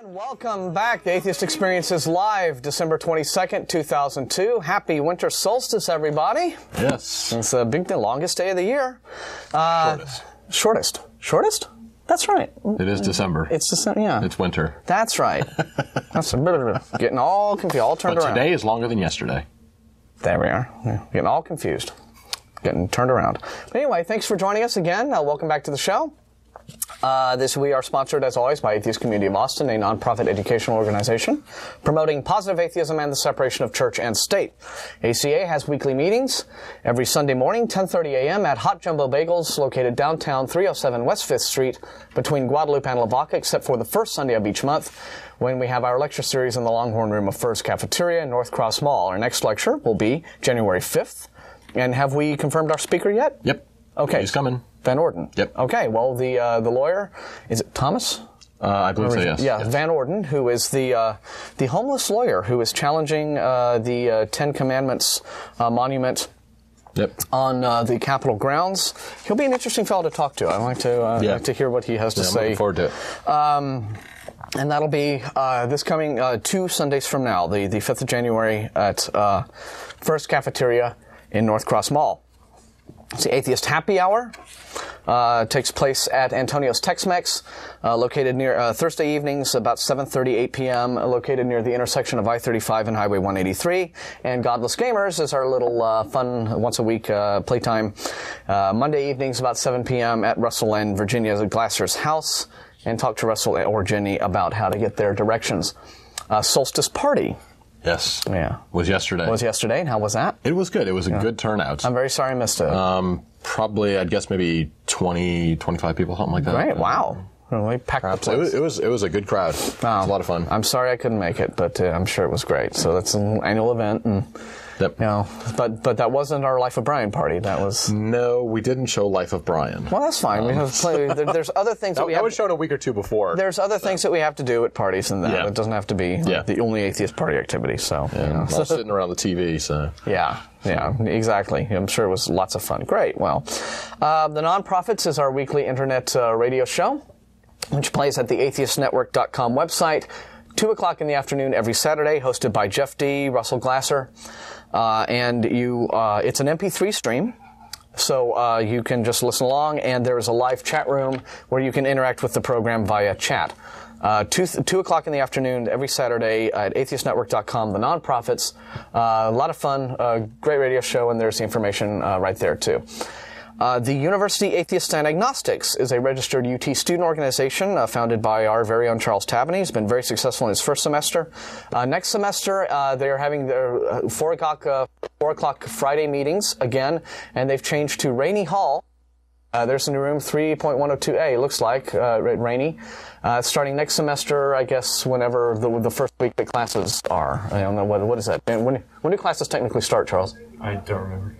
And welcome back to Atheist Experiences Live, December 22nd, 2002. Happy winter solstice, everybody. Yes. It's the longest day of the year. Shortest. Shortest? That's right. It is December. It's December, yeah. It's winter. That's right. That's getting all confused, all turned around. But today is longer than yesterday. There we are. Yeah. Getting all confused. Getting turned around. But anyway, thanks for joining us again. Welcome back to the show. We are sponsored, as always, by Atheist Community of Austin, a nonprofit educational organization promoting positive atheism and the separation of church and state. ACA has weekly meetings every Sunday morning, 10:30 a.m. at Hot Jumbo Bagels, located downtown 307 West 5th Street, between Guadalupe and Lavaca, except for the first Sunday of each month, when we have our lecture series in the Longhorn Room of First Cafeteria in North Cross Mall. Our next lecture will be January 5th. And have we confirmed our speaker yet? Yep. Okay. He's coming. Van Orden. Yep. Okay. Well, the lawyer, is it Thomas? I believe so. Yes. Yeah. Yes. Van Orden, who is the homeless lawyer who is challenging the Ten Commandments monument. Yep. On the Capitol grounds. He'll be an interesting fellow to talk to. I'd like to to hear what he has to say. I'm looking forward to it. And that'll be this coming two Sundays from now, the 5th of January at First Cafeteria in North Cross Mall. It's the Atheist Happy Hour. Takes place at Antonio's Tex-Mex, located near Thursday evenings, about 7:30, 8 p.m., located near the intersection of I-35 and Highway 183. And Godless Gamers is our little fun once-a-week playtime. Monday evenings, about 7 p.m. at Russell and Virginia Glasser's house, and talk to Russell or Jenny about how to get their directions. Solstice Party. Yes. Yeah. Was yesterday. Was yesterday. And how was that? It was good. It was a good turnout. I'm very sorry I missed it. Probably, I'd guess maybe 20, 25 people, something like that. Right. Wow. We packed the place. It was a good crowd. Oh. It was a lot of fun. I'm sorry I couldn't make it, but I'm sure it was great. So that's an annual event. And, yep. You know, but that wasn't our Life of Brian party. That was... No, we didn't show Life of Brian. Well, that's fine. We have there's other things that we have... That was shown a week or two before. There's other things that we have to do at parties and that. Yeah. It doesn't have to be the only atheist party activity, so... Yeah, you know. All sitting around the TV, so... Yeah. Yeah, exactly. I'm sure it was lots of fun. Great. Well, the Nonprofits is our weekly internet radio show, which plays at the AtheistNetwork.com website, 2 o'clock in the afternoon every Saturday, hosted by Jeff D., Russell Glasser. And it's an MP3 stream, so you can just listen along, and there is a live chat room where you can interact with the program via chat. 2 o'clock in the afternoon every Saturday at atheistnetwork.com, the Nonprofits. A lot of fun, great radio show, and there's the information right there, too. The University Atheists and Agnostics is a registered UT student organization founded by our very own Charles Tavney. He's been very successful in his first semester. Next semester, they're having their 4 o'clock Friday meetings again, and they've changed to Rainey Hall. There's a new room, 3.102A, looks like, at Rainey. Starting next semester, I guess, whenever the first week that classes are. I don't know, what is that? When do classes technically start, Charles? I don't remember.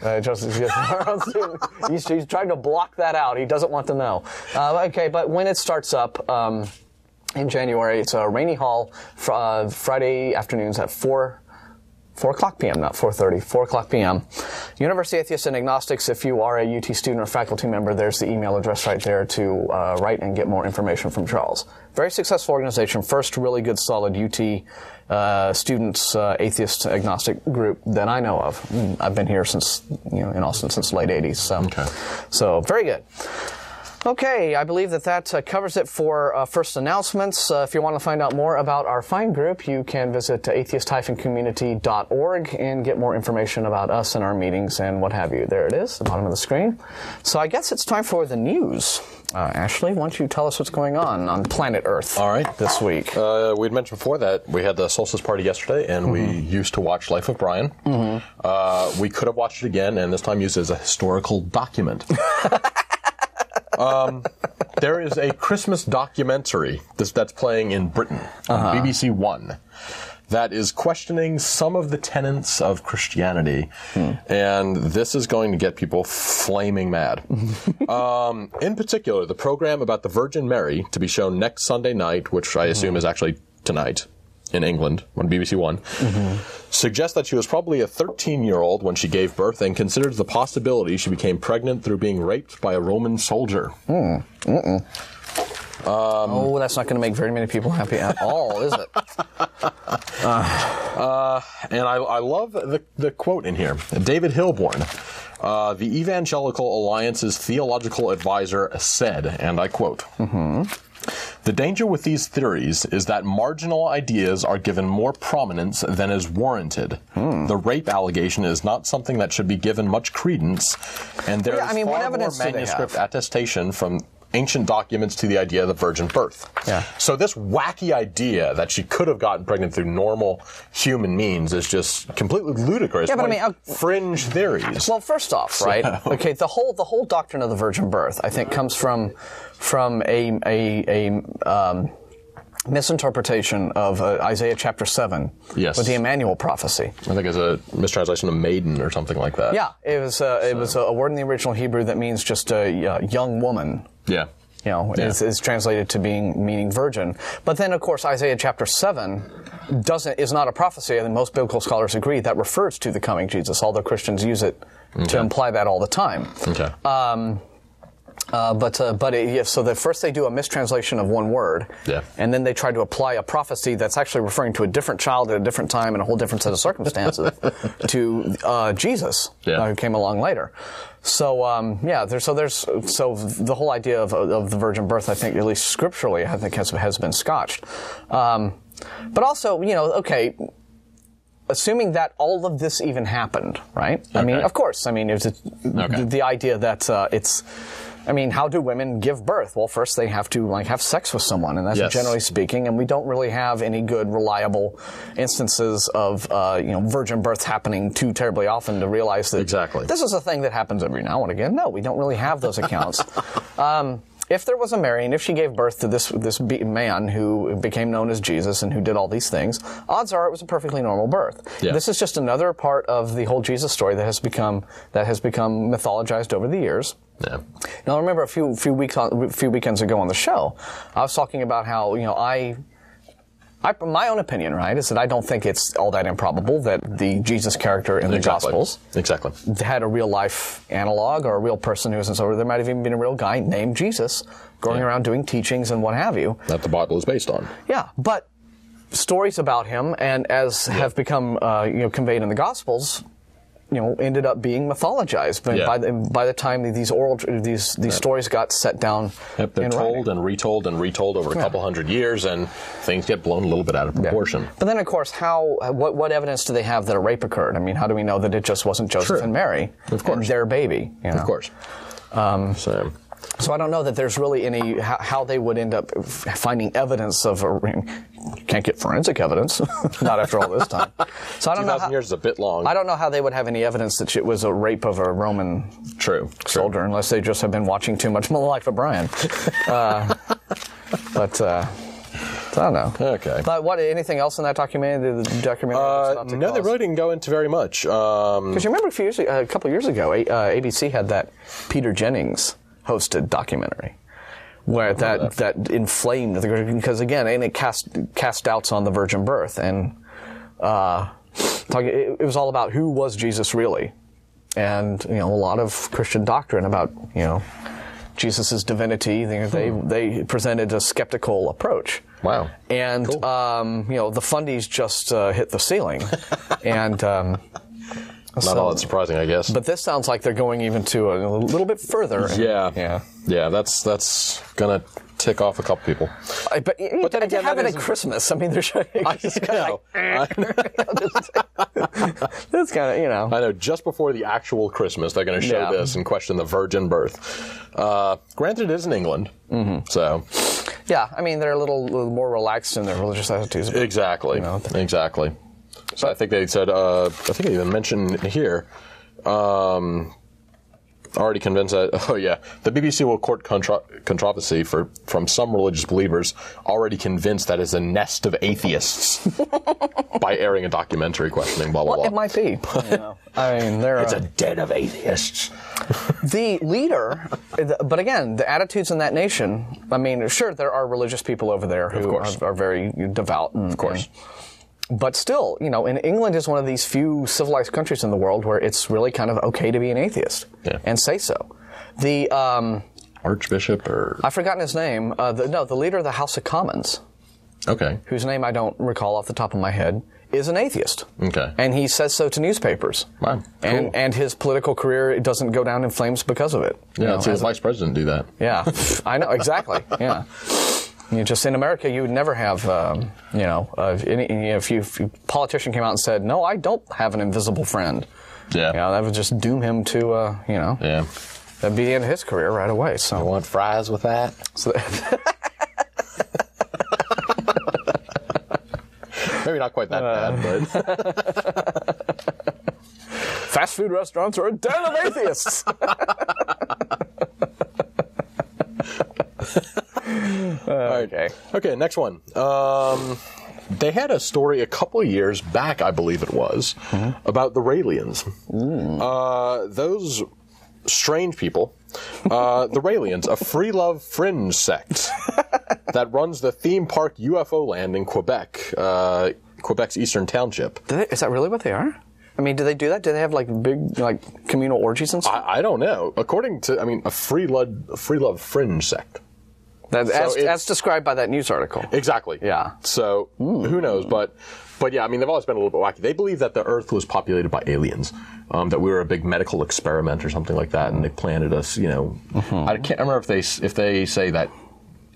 He's trying to block that out. He doesn't want to know. Okay, but when it starts up in January, it's Rainey Hall, Friday afternoons at 4 o'clock p.m., not 4:30, 4 o'clock p.m. University Atheists and Agnostics, if you are a UT student or faculty member, there's the email address right there to write and get more information from Charles. Very successful organization, first really good, solid UT students, atheist, agnostic group that I know of. I've been here since, in Austin since late 80s, so, okay. So very good. Okay, I believe that covers it for first announcements. If you want to find out more about our fine group, you can visit atheist-community.org and get more information about us and our meetings and what have you. There it is, the bottom of the screen. So I guess it's time for the news. Ashley, why don't you tell us what's going on planet Earth this week? We'd mentioned before that we had the solstice party yesterday, and we used to watch Life of Brian. Mm-hmm. We could have watched it again, and this time used it as a historical document. There is a Christmas documentary that's playing in Britain on BBC One that is questioning some of the tenets of Christianity, and this is going to get people flaming mad. In particular, the program about the Virgin Mary to be shown next Sunday night, which I assume is actually tonight in England on BBC One, suggests that she was probably a 13-year-old when she gave birth and considers the possibility she became pregnant through being raped by a Roman soldier. Mm. Oh, that's not going to make very many people happy at all, is it? And I love the quote in here. David Hilborn, the Evangelical Alliance's theological advisor, said, and I quote, "The danger with these theories is that marginal ideas are given more prominence than is warranted. The rape allegation is not something that should be given much credence, and there is far more manuscript attestation from ancient documents to the idea of the virgin birth." Yeah. So this wacky idea that she could have gotten pregnant through normal human means is just completely ludicrous. Yeah, but fringe theories. Well, first off, right? So. Okay, the whole doctrine of the virgin birth, I think, comes from a misinterpretation of Isaiah chapter 7 with the Emmanuel prophecy. I think it's a mistranslation of maiden or something like that. Yeah, it was a word in the original Hebrew that means just a young woman. Yeah. You know, is translated to meaning virgin. But then, of course, Isaiah chapter 7 is not a prophecy, and most biblical scholars agree that refers to the coming Jesus, although Christians use it to imply that all the time. Okay. So first they do a mistranslation of one word, and then they try to apply a prophecy that's actually referring to a different child at a different time and a whole different set of circumstances to Jesus, who came along later. So so the whole idea of the virgin birth, I think, at least scripturally, I think has been scotched. But also, assuming that all of this even happened, right? Okay. The idea that it's. I mean, how do women give birth? Well, first they have to have sex with someone, and that's generally speaking. And we don't really have any good, reliable instances of virgin births happening too terribly often to realize that this is a thing that happens every now and again. No, we don't really have those accounts. If there was a Mary, and if she gave birth to this man who became known as Jesus and who did all these things, odds are it was a perfectly normal birth. Yeah. This is just another part of the whole Jesus story that has become mythologized over the years. Yeah. Now, I remember a few weekends ago on the show, I was talking about how my own opinion, right, is that I don't think it's all that improbable that the Jesus character in the Gospels had a real-life analog or a real person who isn't. So there might have even been a real guy named Jesus going around doing teachings and what have you. That the Bible is based on. Yeah, but stories about him, and as have become conveyed in the Gospels, ended up being mythologized. But by the time these these stories got set down, they're told and retold and retold over a couple hundred years, and things get blown a little bit out of proportion. But then, of course, what evidence do they have that a rape occurred? I mean, how do we know that it just wasn't Joseph and Mary and their baby? Of course. So I don't know that there's really any how they would end up finding evidence of can't get forensic evidence, not after all this time. So I don't know. 2,000 years is a bit long. I don't know how they would have any evidence that it was a rape of a Roman soldier, unless they just have been watching too much Life of Brian. I don't know. Okay. But anything else in that documentary? No, they really didn't go into very much. Because you remember a couple years ago, ABC had that Peter Jennings hosted documentary where that inflamed because again, and it cast doubts on the virgin birth, and it was all about who was Jesus really, and a lot of Christian doctrine about Jesus's divinity. They presented a skeptical approach. Wow. And cool. The fundies just hit the ceiling, and. Not all that surprising, I guess. But this sounds like they're going even to a little bit further. Yeah. That's gonna tick off a couple people. But then again, have it at Christmas. I mean, they're trying. That's kind of I know just before the actual Christmas, they're going to show this and question the virgin birth. Granted, it is in England, so. Yeah, I mean, they're a little more relaxed in their religious attitudes. Exactly. Exactly. So I think they said, I think they even mentioned here, already convinced that, the BBC will court controversy from some religious believers already convinced that it's a nest of atheists by airing a documentary questioning, blah, blah, blah. It might be. It's a den of atheists. The leader, but again, the attitudes in that nation, I mean, sure, there are religious people over there who are very devout. And, of course. But still, and England is one of these few civilized countries in the world where it's really kind of okay to be an atheist and say so. The archbishop or? I've forgotten his name. The leader of the House of Commons. Okay. Whose name I don't recall off the top of my head, is an atheist. Okay. And he says so to newspapers. Wow. Cool. And his political career doesn't go down in flames because of it. Yeah, I've seen his vice president do that. Yeah, I know, exactly, yeah. You just, in America, you would never have, if a politician came out and said, no, I don't have an invisible friend. Yeah. You know, that would just doom him to, Yeah. That'd be the end of his career right away, so. You want fries with that? So maybe not quite that bad, but fast food restaurants are a den of atheists. Okay. Okay. Next one. They had a story a couple of years back, I believe it was, about the Raelians. Those strange people. The Raelians, a free love fringe sect that runs the theme park UFO land in Quebec, Quebec's Eastern Township. Is that really what they are? I mean, do they do that? Do they have like big communal orgies and stuff? I don't know. According to, a free love fringe sect. That's described by that news article. Exactly. Yeah. So who knows? But yeah, they've always been a little bit wacky. They believe that the Earth was populated by aliens, that we were a big medical experiment or something like that, and they planted us. I can't remember if they say that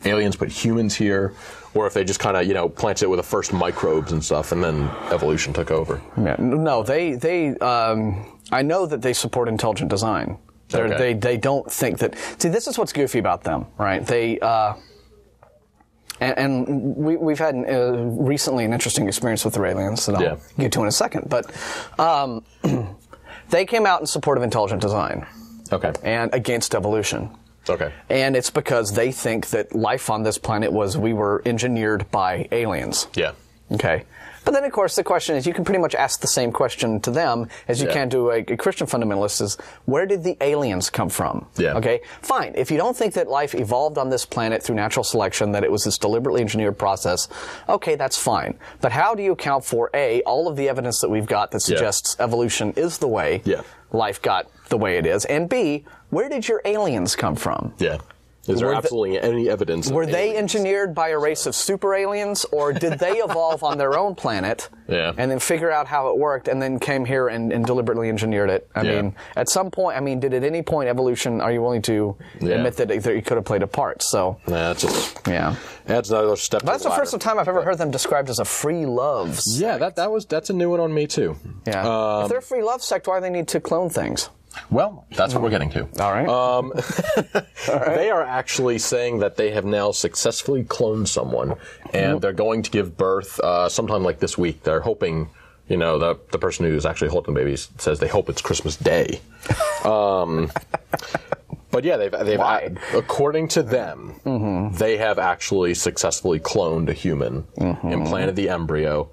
aliens put humans here, or if they just kind of planted it with the first microbes and stuff, and then evolution took over. Yeah. No, they. I know that they support intelligent design. Okay. They don't think that. See, this is what's goofy about them, right? They and we've had recently an interesting experience with the Raelians that I'll get to in a second. But they came out in support of intelligent design, okay, and against evolution, okay. And it's because they think that life on this planet we were engineered by aliens, yeah, okay. But then, of course, the question is, you can pretty much ask the same question to them as you can to a Christian fundamentalist is, where did the aliens come from? Yeah. Okay? Fine. If you don't think that life evolved on this planet through natural selection, that it was this deliberately engineered process, okay, that's fine. But how do you account for, A, all of the evidence that we've got that suggests evolution is the way life got the way it is, and B, where did your aliens come from? Yeah. Is there absolutely any evidence? Were they engineered by a race of super aliens, or did they evolve on their own planet and then figure out how it worked and then came here and deliberately engineered it? I mean, at some point, did at any point evolution, are you willing to admit that it could have played a part? So, adds another step. That's the first time I've ever heard them described as a free love sect. Yeah, that's a new one on me, too. Yeah. If they're a free love sect, why do they need to clone things? Well, that's what we're getting to. All right. All right. They are actually saying that they have now successfully cloned someone, and they're going to give birth sometime like this week. They're hoping, the person who's actually holding the baby says they hope it's Christmas Day. But yeah, they've according to them, they have actually successfully cloned a human, implanted the embryo.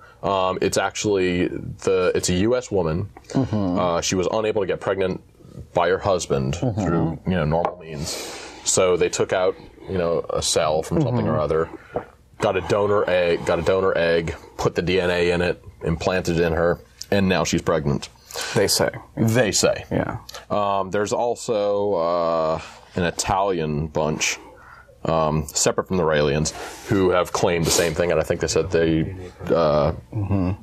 It's actually it's a U.S. woman. She was unable to get pregnant by her husband through normal means, so they took out a cell from something or other, got a donor egg, put the DNA in it, implanted it in her, and now she's pregnant. They say. They say. Yeah. There's also an Italian bunch. Separate from the Raelians, who have claimed the same thing, and I think they said they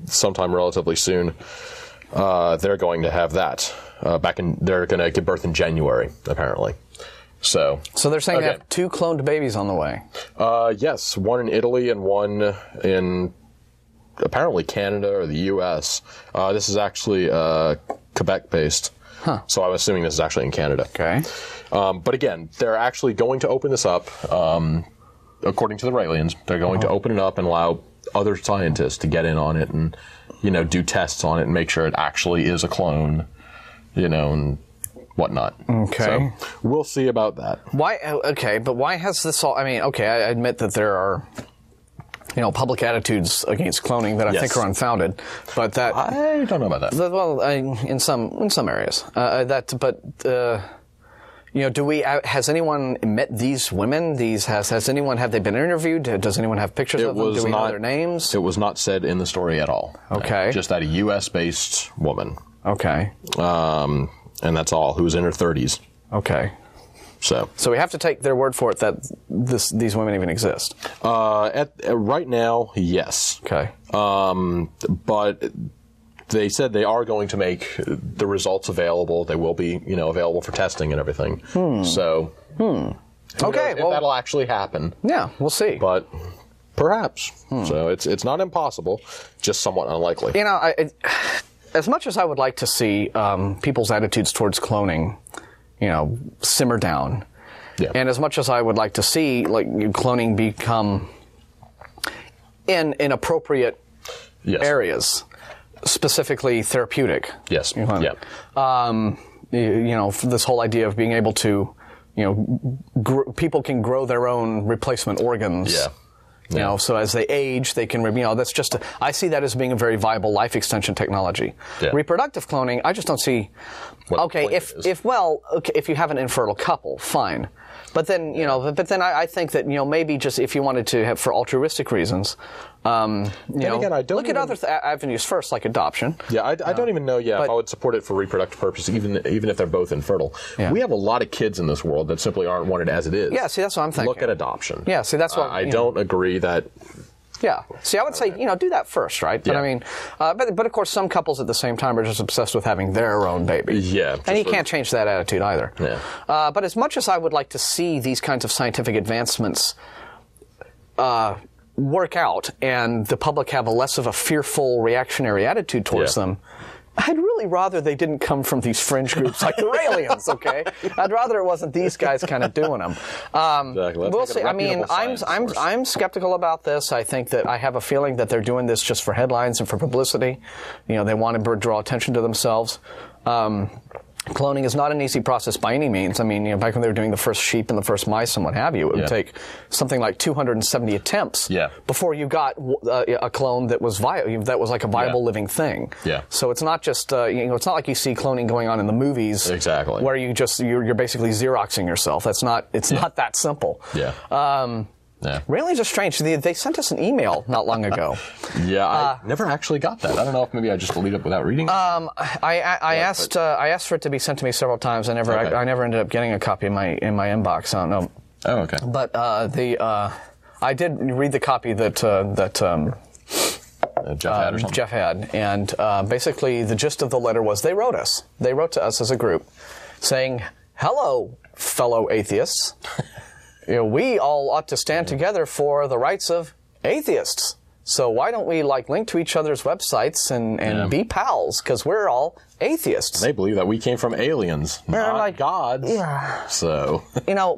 sometime relatively soon they're going to have that they're going to give birth in January apparently. So they're saying they have two cloned babies on the way. Yes, one in Italy and one in apparently Canada or the U.S. This is actually Quebec-based. Huh. So I'm assuming this is actually in Canada. Okay. But again, they're actually going to open this up, according to the Raelians, they're going to open it up and allow other scientists to get in on it and, do tests on it and make sure it actually is a clone, and whatnot. Okay. So we'll see about that. Why? Okay, but why has this all... I admit that there are... public attitudes against cloning that I think are unfounded, but that I don't know about that. Well, in some areas, has anyone met these women? Have they been interviewed? Does anyone have pictures of them? Do we know their names? It was not said in the story at all. Okay, just that a U.S.-based woman. Okay, and that's all. Who was in her 30s. Okay. So we have to take their word for it that these women even exist. Right now, yes. Okay. But they said they are going to make the results available. They will be, available for testing and everything. Okay. Well, that'll actually happen. Yeah, we'll see. But perhaps. So it's not impossible, just somewhat unlikely. As much as I would like to see people's attitudes towards cloning, simmer down, and as much as I would like to see cloning become in appropriate areas, specifically therapeutic. Yes. This whole idea of being able to, people can grow their own replacement organs. Yeah. So as they age, they can, that's just, I see that as being a very viable life extension technology. Yeah. Reproductive cloning, I just don't see, if you have an infertile couple, fine. But then, I think that, maybe just if you wanted to have for altruistic reasons, look at other avenues first, like adoption. Yeah, I don't even know if I would support it for reproductive purposes, even if they're both infertile. Yeah. We have a lot of kids in this world that simply aren't wanted as it is. Yeah, see, that's what I'm thinking. Look at adoption. Yeah, see, that's what I don't agree that. Yeah. See, I would say, do that first, right? But of course, some couples at the same time are just obsessed with having their own baby. Yeah. And you can't change that attitude either. Yeah. But as much as I would like to see these kinds of scientific advancements work out and the public have a less of a fearful reactionary attitude towards them, I'd really rather they didn't come from these fringe groups like the Raelians, okay? I'd rather it wasn't these guys kind of doing them. Exactly. We'll see. I'm skeptical about this. I think that I have a feeling that they're doing this just for headlines and for publicity. They want to draw attention to themselves. Cloning is not an easy process by any means. Back when they were doing the first sheep and the first mice and what have you, it would take something like 270 attempts before you got a clone that was a viable living thing. Yeah. So it's not just it's not like you see cloning going on in the movies. Exactly. Where you're basically Xeroxing yourself. That's not. It's not that simple. Yeah. Yeah. Raelians are strange. They sent us an email not long ago. I never actually got that. I don't know if maybe I just deleted it without reading it. I asked for it to be sent to me several times. I never ended up getting a copy in my inbox. I don't know. Oh, okay. But I did read the copy that Jeff had, and basically the gist of the letter was they wrote to us as a group, saying, "Hello, fellow atheists." We all ought to stand together for the rights of atheists. So why don't we link to each other's websites and be pals? Because we're all atheists. They believe that we came from aliens, not gods. Yeah. So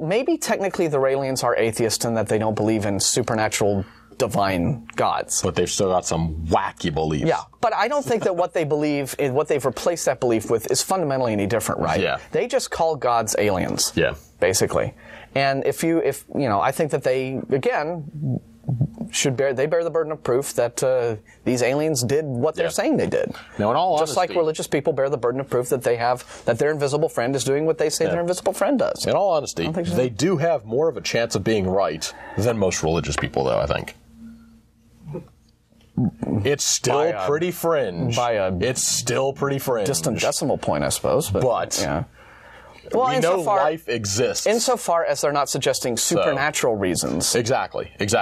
maybe technically the Raelians are atheists in that they don't believe in supernatural divine gods. But they've still got some wacky beliefs. Yeah, but I don't think that what they believe and what they've replaced that belief with is fundamentally any different, right? Yeah. They just call gods aliens. Yeah. Basically. And I think that they, again, bear the burden of proof that these aliens did what they're saying they did. Now, in all honesty, just like religious people bear the burden of proof that that their invisible friend is doing what they say their invisible friend does. In all honesty, they do have more of a chance of being right than most religious people, though, I think. It's still pretty fringe. It's still pretty fringe. Distant decimal point, I suppose. But yeah. Well, we know life exists. Insofar as they're not suggesting supernatural reasons. Exactly. It's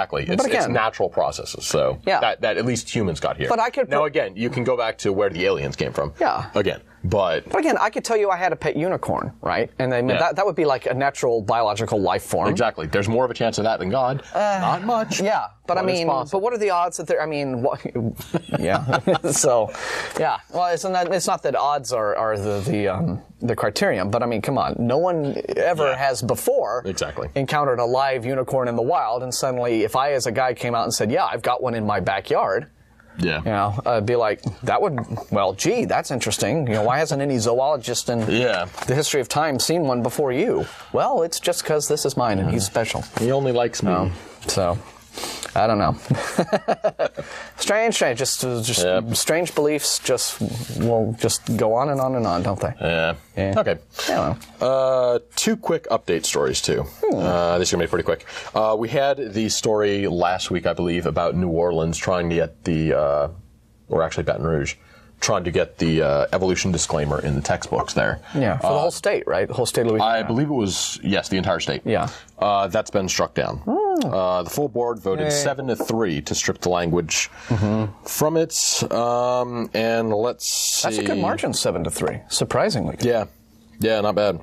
natural processes. So that at least humans got here. But now, again, you can go back to where the aliens came from. Yeah. Again. But again, I could tell you I had a pet unicorn, right? And that would be like a natural biological life form. Exactly. There's more of a chance of that than God. Not much. Yeah. But what are the odds that there? Yeah. So, yeah. Well, it's not that odds are the criterion, but come on. No one ever has before encountered a live unicorn in the wild, and suddenly, if I as a guy came out and said, "Yeah, I've got one in my backyard." Yeah. Be like, that's interesting. Why hasn't any zoologist in the history of time seen one before you? Well, it's just because this is mine and he's special. He only likes me. So, I don't know. Strange. Strange beliefs will go on and on, don't they? Yeah. Okay. Yeah, two quick update stories, too. This is going to be pretty quick. We had the story last week, I believe, about New Orleans trying to get the, or actually Baton Rouge, trying to get the evolution disclaimer in the textbooks there. Yeah, for the whole state, right? The whole state of Louisiana. I believe it was, yes, the entire state. Yeah. That's been struck down. The full board voted 7-3 to strip the language from it. And let's see. That's a good margin, 7-3, surprisingly. Yeah. Yeah, not bad.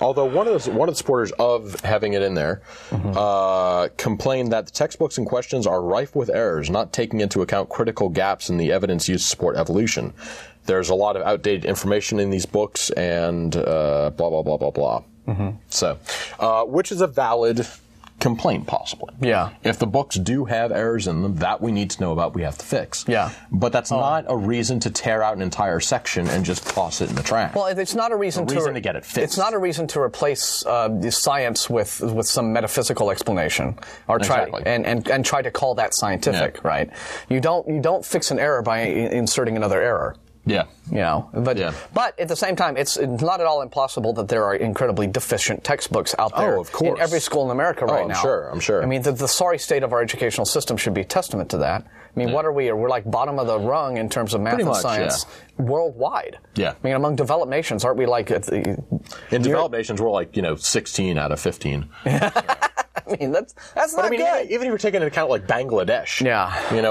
Although one of the supporters of having it in there complained that the textbooks and questions are rife with errors, not taking into account critical gaps in the evidence used to support evolution. There's a lot of outdated information in these books and blah, blah, blah, blah, blah. So, which is a valid complaint, possibly. Yeah. If the books do have errors in them that we need to know about, we have to fix. Yeah. But that's not a reason to tear out an entire section and just toss it in the trash. Well, it's not a reason to get it fixed. It's not a reason to replace science with some metaphysical explanation, or try and try to call that scientific. Yeah. Right. You don't fix an error by inserting another error. Yeah. You know, but at the same time, it's not at all impossible that there are incredibly deficient textbooks out there in every school in America right now. I'm sure. I mean, the sorry state of our educational system should be a testament to that. I mean, what are we? We're like bottom of the rung in terms of math and science worldwide. Yeah. I mean, among developed nations, aren't we like... In developed nations, we're like, 16 out of 15. I mean, that's not good. Even if you're taking into account like Bangladesh,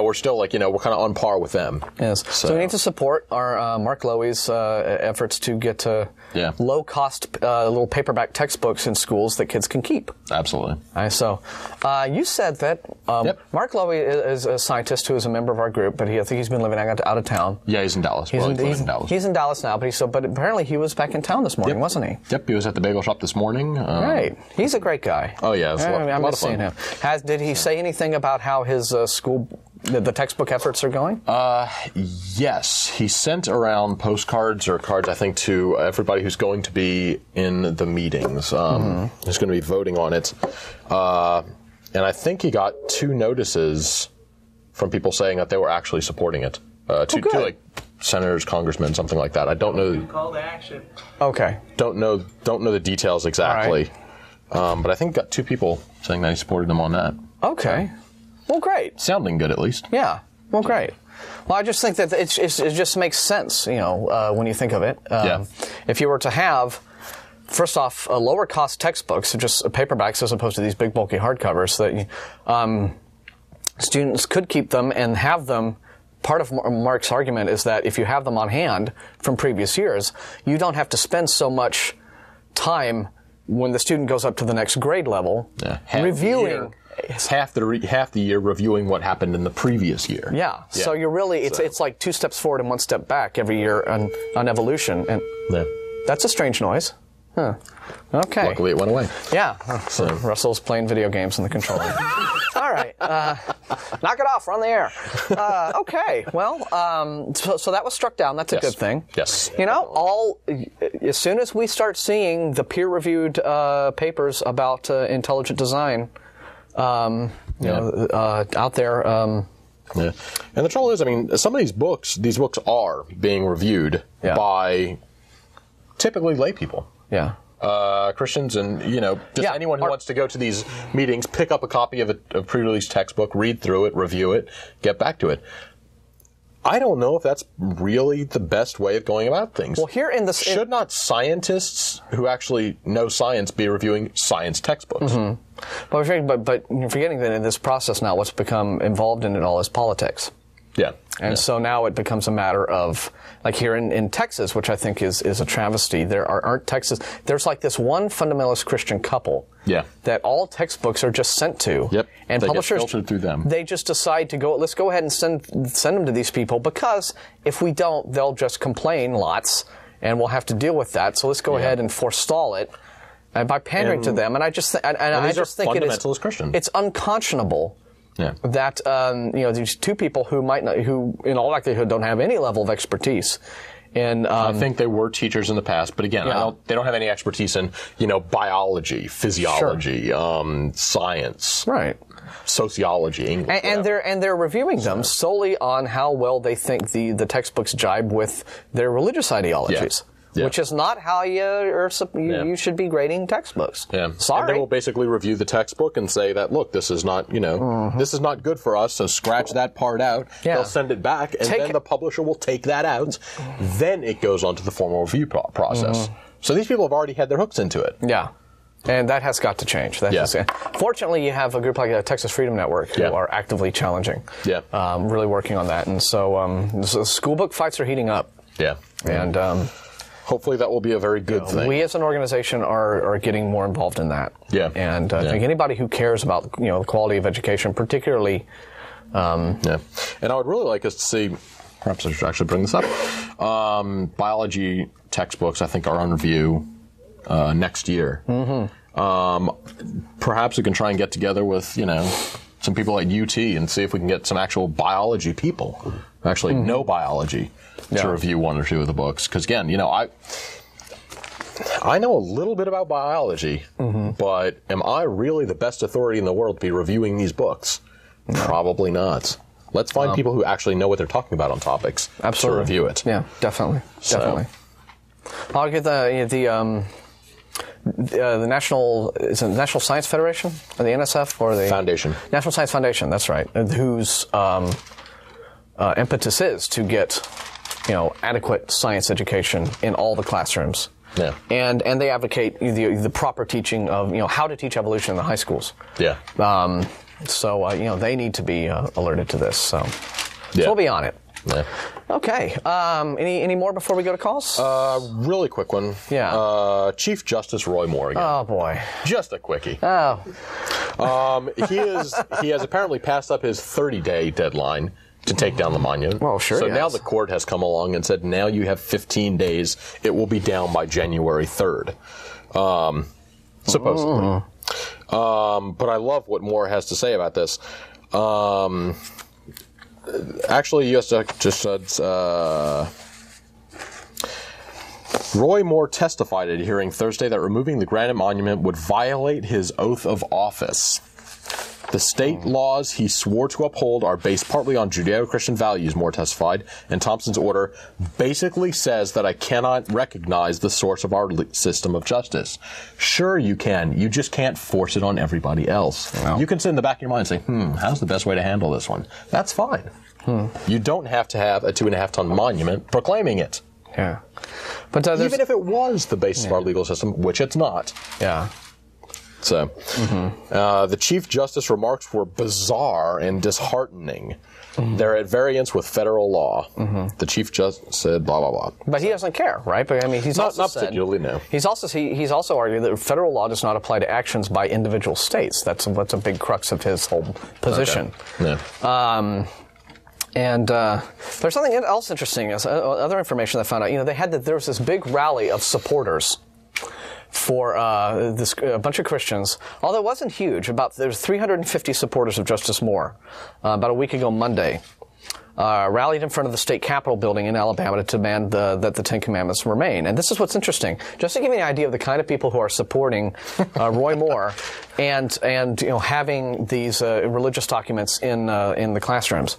we're still like, we're kind of on par with them. Yes. So we need to support our Mark Loewe's efforts to get low-cost little paperback textbooks in schools that kids can keep. Absolutely. So you said that Mark Loewe is a scientist who is a member of our group, but I think he's been living out of town. Yeah, he's in Dallas. He's in Dallas now, but apparently he was back in town this morning, wasn't he? Yep, he was at the bagel shop this morning. Right. He's a great guy. Oh yeah. I'm not seeing him. Did he say anything about how his school, the textbook efforts are going? Yes. He sent around postcards or cards, I think, to everybody who's going to be in the meetings, who's going to be voting on it. And I think he got 2 notices from people saying that they were actually supporting it. To like senators, congressmen, something like that. I don't know. Call to action. Okay. Don't know the details exactly. But I think got 2 people saying that he supported them on that. Okay. Well, great. Sounding good, at least. Yeah. Well, great. Well, I just think that it just makes sense, when you think of it. If you were to have, first off, lower-cost textbooks, so just paperbacks as opposed to these big, bulky hardcovers, that students could keep them and have them. Part of Mark's argument is that if you have them on hand from previous years, you don't have to spend so much time when the student goes up to the next grade level, reviewing half the year reviewing what happened in the previous year. Yeah. So you're really it's like 2 steps forward and 1 step back every year on evolution. And that's a strange noise. Huh. Okay. Luckily, it went away. Yeah. So Russell's playing video games on the controller. All right. Knock it off. We're on the air. Okay. Well, so that was struck down. That's a good thing. Yes. As soon as we start seeing the peer-reviewed papers about intelligent design out there. And the trouble is, some of these books are being reviewed by typically lay people. Yeah. Christians and, anyone who wants to go to these meetings, pick up a copy of a pre-release textbook, read through it, review it, get back to it. I don't know if that's really the best way of going about things. Well, here in the... Should not scientists who actually know science be reviewing science textbooks? Mm-hmm. But you're forgetting that in this process now, what's become involved in it all is politics. Yeah. And so now it becomes a matter of, like here in Texas, which I think is a travesty, there's like this one fundamentalist Christian couple that all textbooks are just sent to. Yep. And they publishers get filtered through them. They just decide to let's go ahead and send them to these people, because if we don't, they'll just complain lots and we'll have to deal with that. So let's go ahead and forestall it. By pandering to them, and I just think it is fundamentalist Christian. It's unconscionable. Yeah. That these 2 people who in all likelihood don't have any level of expertise. And I think they were teachers in the past, but again, they don't have any expertise in biology, physiology, science, sociology, English, and they're reviewing them solely on how well they think the textbooks jibe with their religious ideologies. Yeah. yeah. which is not how you should be grading textbooks. Yeah. Sorry. And they will basically review the textbook and say that, look, this is not, this is not good for us, so scratch that part out. Yeah. They'll send it back, and then the publisher will take that out. Then it goes on to the formal review process. Mm-hmm. So these people have already had their hooks into it. Yeah. And that has got to change. Fortunately, you have a group like the Texas Freedom Network who are actively challenging, really working on that. And so so school book fights are heating up. Yeah. And hopefully that will be a very good thing. We as an organization are getting more involved in that. Yeah. And I think anybody who cares about the quality of education, particularly. And I would really like us to see, perhaps I should actually bring this up, biology textbooks I think are on review. Next year. Mm-hmm. Perhaps we can try and get together with, some people at UT and see if we can get some actual biology people who actually know biology to review one or two of the books. Because, again, I know a little bit about biology, but am I really the best authority in the world to be reviewing these books? No. Probably not. Let's find people who actually know what they're talking about on topics to review it. Yeah, definitely. So, I'll get the National Science Federation, or the NSF, or the Foundation. National Science Foundation, that's right, whose impetus is to get, adequate science education in all the classrooms. Yeah. And they advocate the proper teaching of, how to teach evolution in the high schools. Yeah. So they need to be alerted to this. So we'll be on it. Yeah. Okay. Any more before we go to calls? Really quick one. Yeah. Chief Justice Roy Moore again. Oh boy. Just a quickie. Oh. He has apparently passed up his 30-day deadline to take down the monument. Well, sure. So now the court has come along and said, now you have 15 days. It will be down by January 3rd. Supposedly. Mm. But I love what Moore has to say about this. Actually, you just said Roy Moore testified at a hearing Thursday that removing the granite monument would violate his oath of office. The state laws he swore to uphold are based partly on Judeo-Christian values, Moore testified, and Thompson's order basically says that I cannot recognize the source of our system of justice. Sure you can. You just can't force it on everybody else. Wow. You can sit in the back of your mind and say, how's the best way to handle this one? That's fine. Hmm. You don't have to have a 2.5-ton monument proclaiming it. Yeah, but even if it was the basis of our legal system, which it's not. Yeah. So, the Chief Justice's remarks were bizarre and disheartening. Mm-hmm. They're at variance with federal law. Mm-hmm. The Chief Justice said blah, blah, blah. But he doesn't care, right? But, he's not particularly, no. He's also argued that federal law does not apply to actions by individual states. That's a big crux of his whole position. Okay. Yeah. And there's something else interesting, other information I found out. There was this big rally of supporters for a bunch of Christians, although it wasn't huge. There's 350 supporters of Justice Moore about a week ago Monday, rallied in front of the state Capitol building in Alabama to demand that the Ten Commandments remain. And this is what's interesting. Just to give you an idea of the kind of people who are supporting Roy Moore and having these religious documents in the classrooms,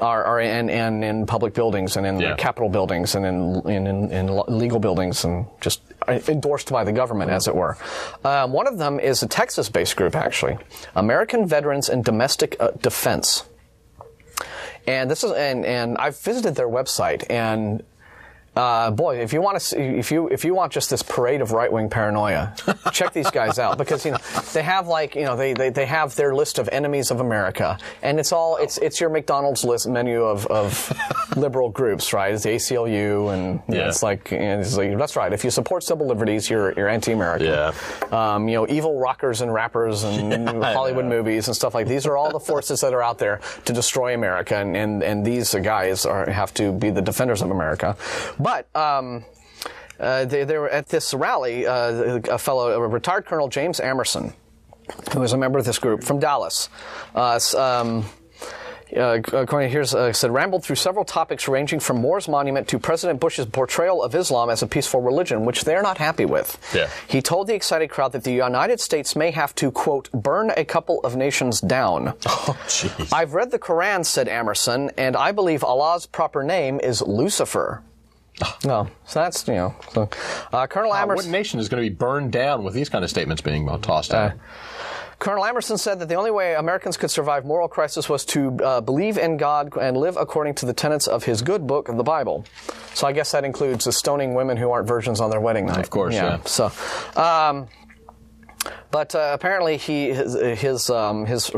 and in public buildings and in Capitol buildings and in legal buildings and just endorsed by the government, as it were. One of them is a Texas-based group, actually, American Veterans in Domestic Defense, and this is and I've visited their website, and boy, if you want just this parade of right-wing paranoia, check these guys out, because they have they have their list of enemies of America, and it's your McDonald's list menu of liberal groups, right? It's the ACLU, and it's like that's right. If you support civil liberties, you're anti-American. Yeah. Evil rockers and rappers and Hollywood movies and stuff like these are all the forces that are out there to destroy America, and these guys have to be the defenders of America. But they were at this rally, a retired Colonel James Amerson, who was a member of this group from Dallas, said, rambled through several topics ranging from Moore's monument to President Bush's portrayal of Islam as a peaceful religion, which they're not happy with. Yeah. He told the excited crowd that the United States may have to, quote, burn a couple of nations down. Oh, jeez. I've read the Quran, said Amerson, and I believe Allah's proper name is Lucifer. Oh, so that's, you know. So, Colonel Amerson. What nation is going to be burned down with these kind of statements being tossed out? Colonel Amerson said that the only way Americans could survive moral crisis was to believe in God and live according to the tenets of his good book, the Bible. So I guess that includes the stoning women who aren't virgins on their wedding night. Of course, yeah. So, but apparently some of his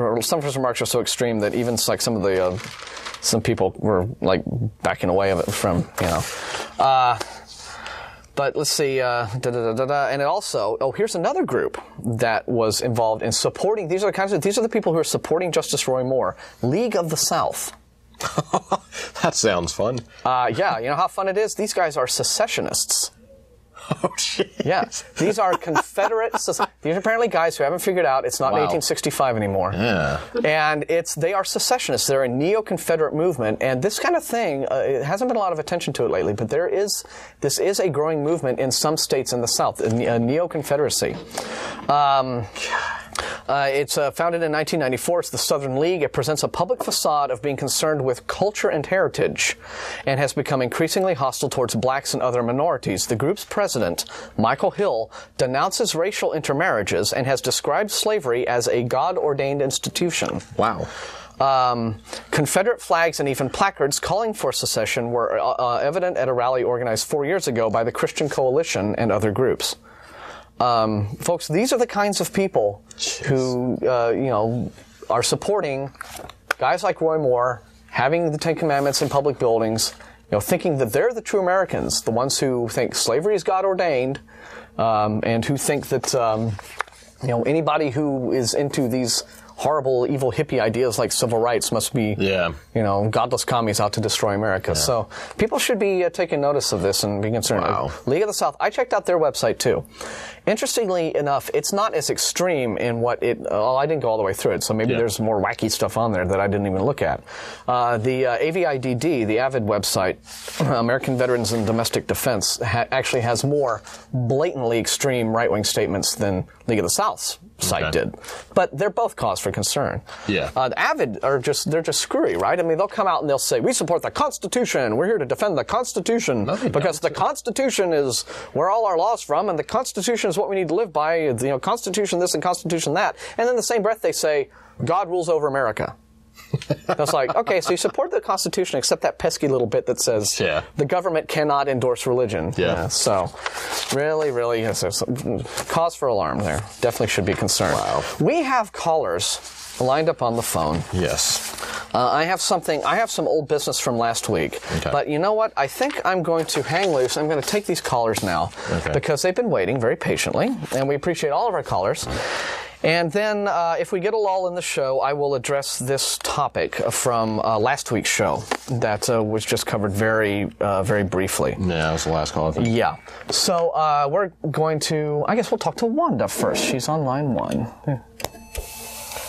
remarks are so extreme that even like some people were like backing away of it from, you know. But let's see, and it also, here's another group that was involved in supporting, these are the people who are supporting Justice Roy Moore, League of the South. That sounds fun. Yeah, you know how fun it is? These guys are secessionists. Oh, jeez. Yeah, these are Confederate, these are apparently guys who haven't figured out it's not 1865 anymore. Yeah. And they are secessionists. They're a neo-Confederate movement. And this kind of thing, it hasn't been a lot of attention to it lately, but this is a growing movement in some states in the South, a neo-Confederacy. It's founded in 1994. It's the Southern League. It presents a public facade of being concerned with culture and heritage and has become increasingly hostile towards blacks and other minorities. The group's president, Michael Hill, denounces racial intermarriages and has described slavery as a God-ordained institution. Wow. Confederate flags and even placards calling for secession were evident at a rally organized 4 years ago by the Christian Coalition and other groups. Folks, these are the kinds of people who, you know, are supporting guys like Roy Moore, having the Ten Commandments in public buildings, you know, thinking that they're the true Americans, the ones who think slavery is God-ordained, and who think that, you know, anybody who is into these horrible, evil hippie ideas like civil rights must be, you know, godless commies out to destroy America. Yeah. So people should be taking notice of this and be concerned. Wow. League of the South. I checked out their website too. Interestingly enough, it's not as extreme in what it. Oh, I didn't go all the way through it, so maybe there's more wacky stuff on there that I didn't even look at. The AVIDD, the AVID website, American Veterans in Domestic Defense, actually has more blatantly extreme right-wing statements than League of the South's site did, but they're both cause for concern. Yeah, the AVID are just—they're just screwy, right? I mean, they'll come out and they'll say, "We support the Constitution. We're here to defend the Constitution because the Constitution is where all our laws from, and the Constitution is what we need to live by. You know, Constitution this and Constitution that." And then the same breath they say, "God rules over America." That's like, okay, so you support the Constitution, except that pesky little bit that says the government cannot endorse religion. Yeah. So, really, cause for alarm there. Definitely should be concerned. Wow. We have callers lined up on the phone. Yes. I have some old business from last week. Okay. But you know what? I think I'm going to hang loose. I'm going to take these callers now because they've been waiting very patiently, and we appreciate all of our callers. And then if we get a lull in the show, I will address this topic from last week's show that was just covered very briefly. Yeah, that was the last call. I think. Yeah. So we're going to, I guess we'll talk to Wanda first. She's on line one. Yeah.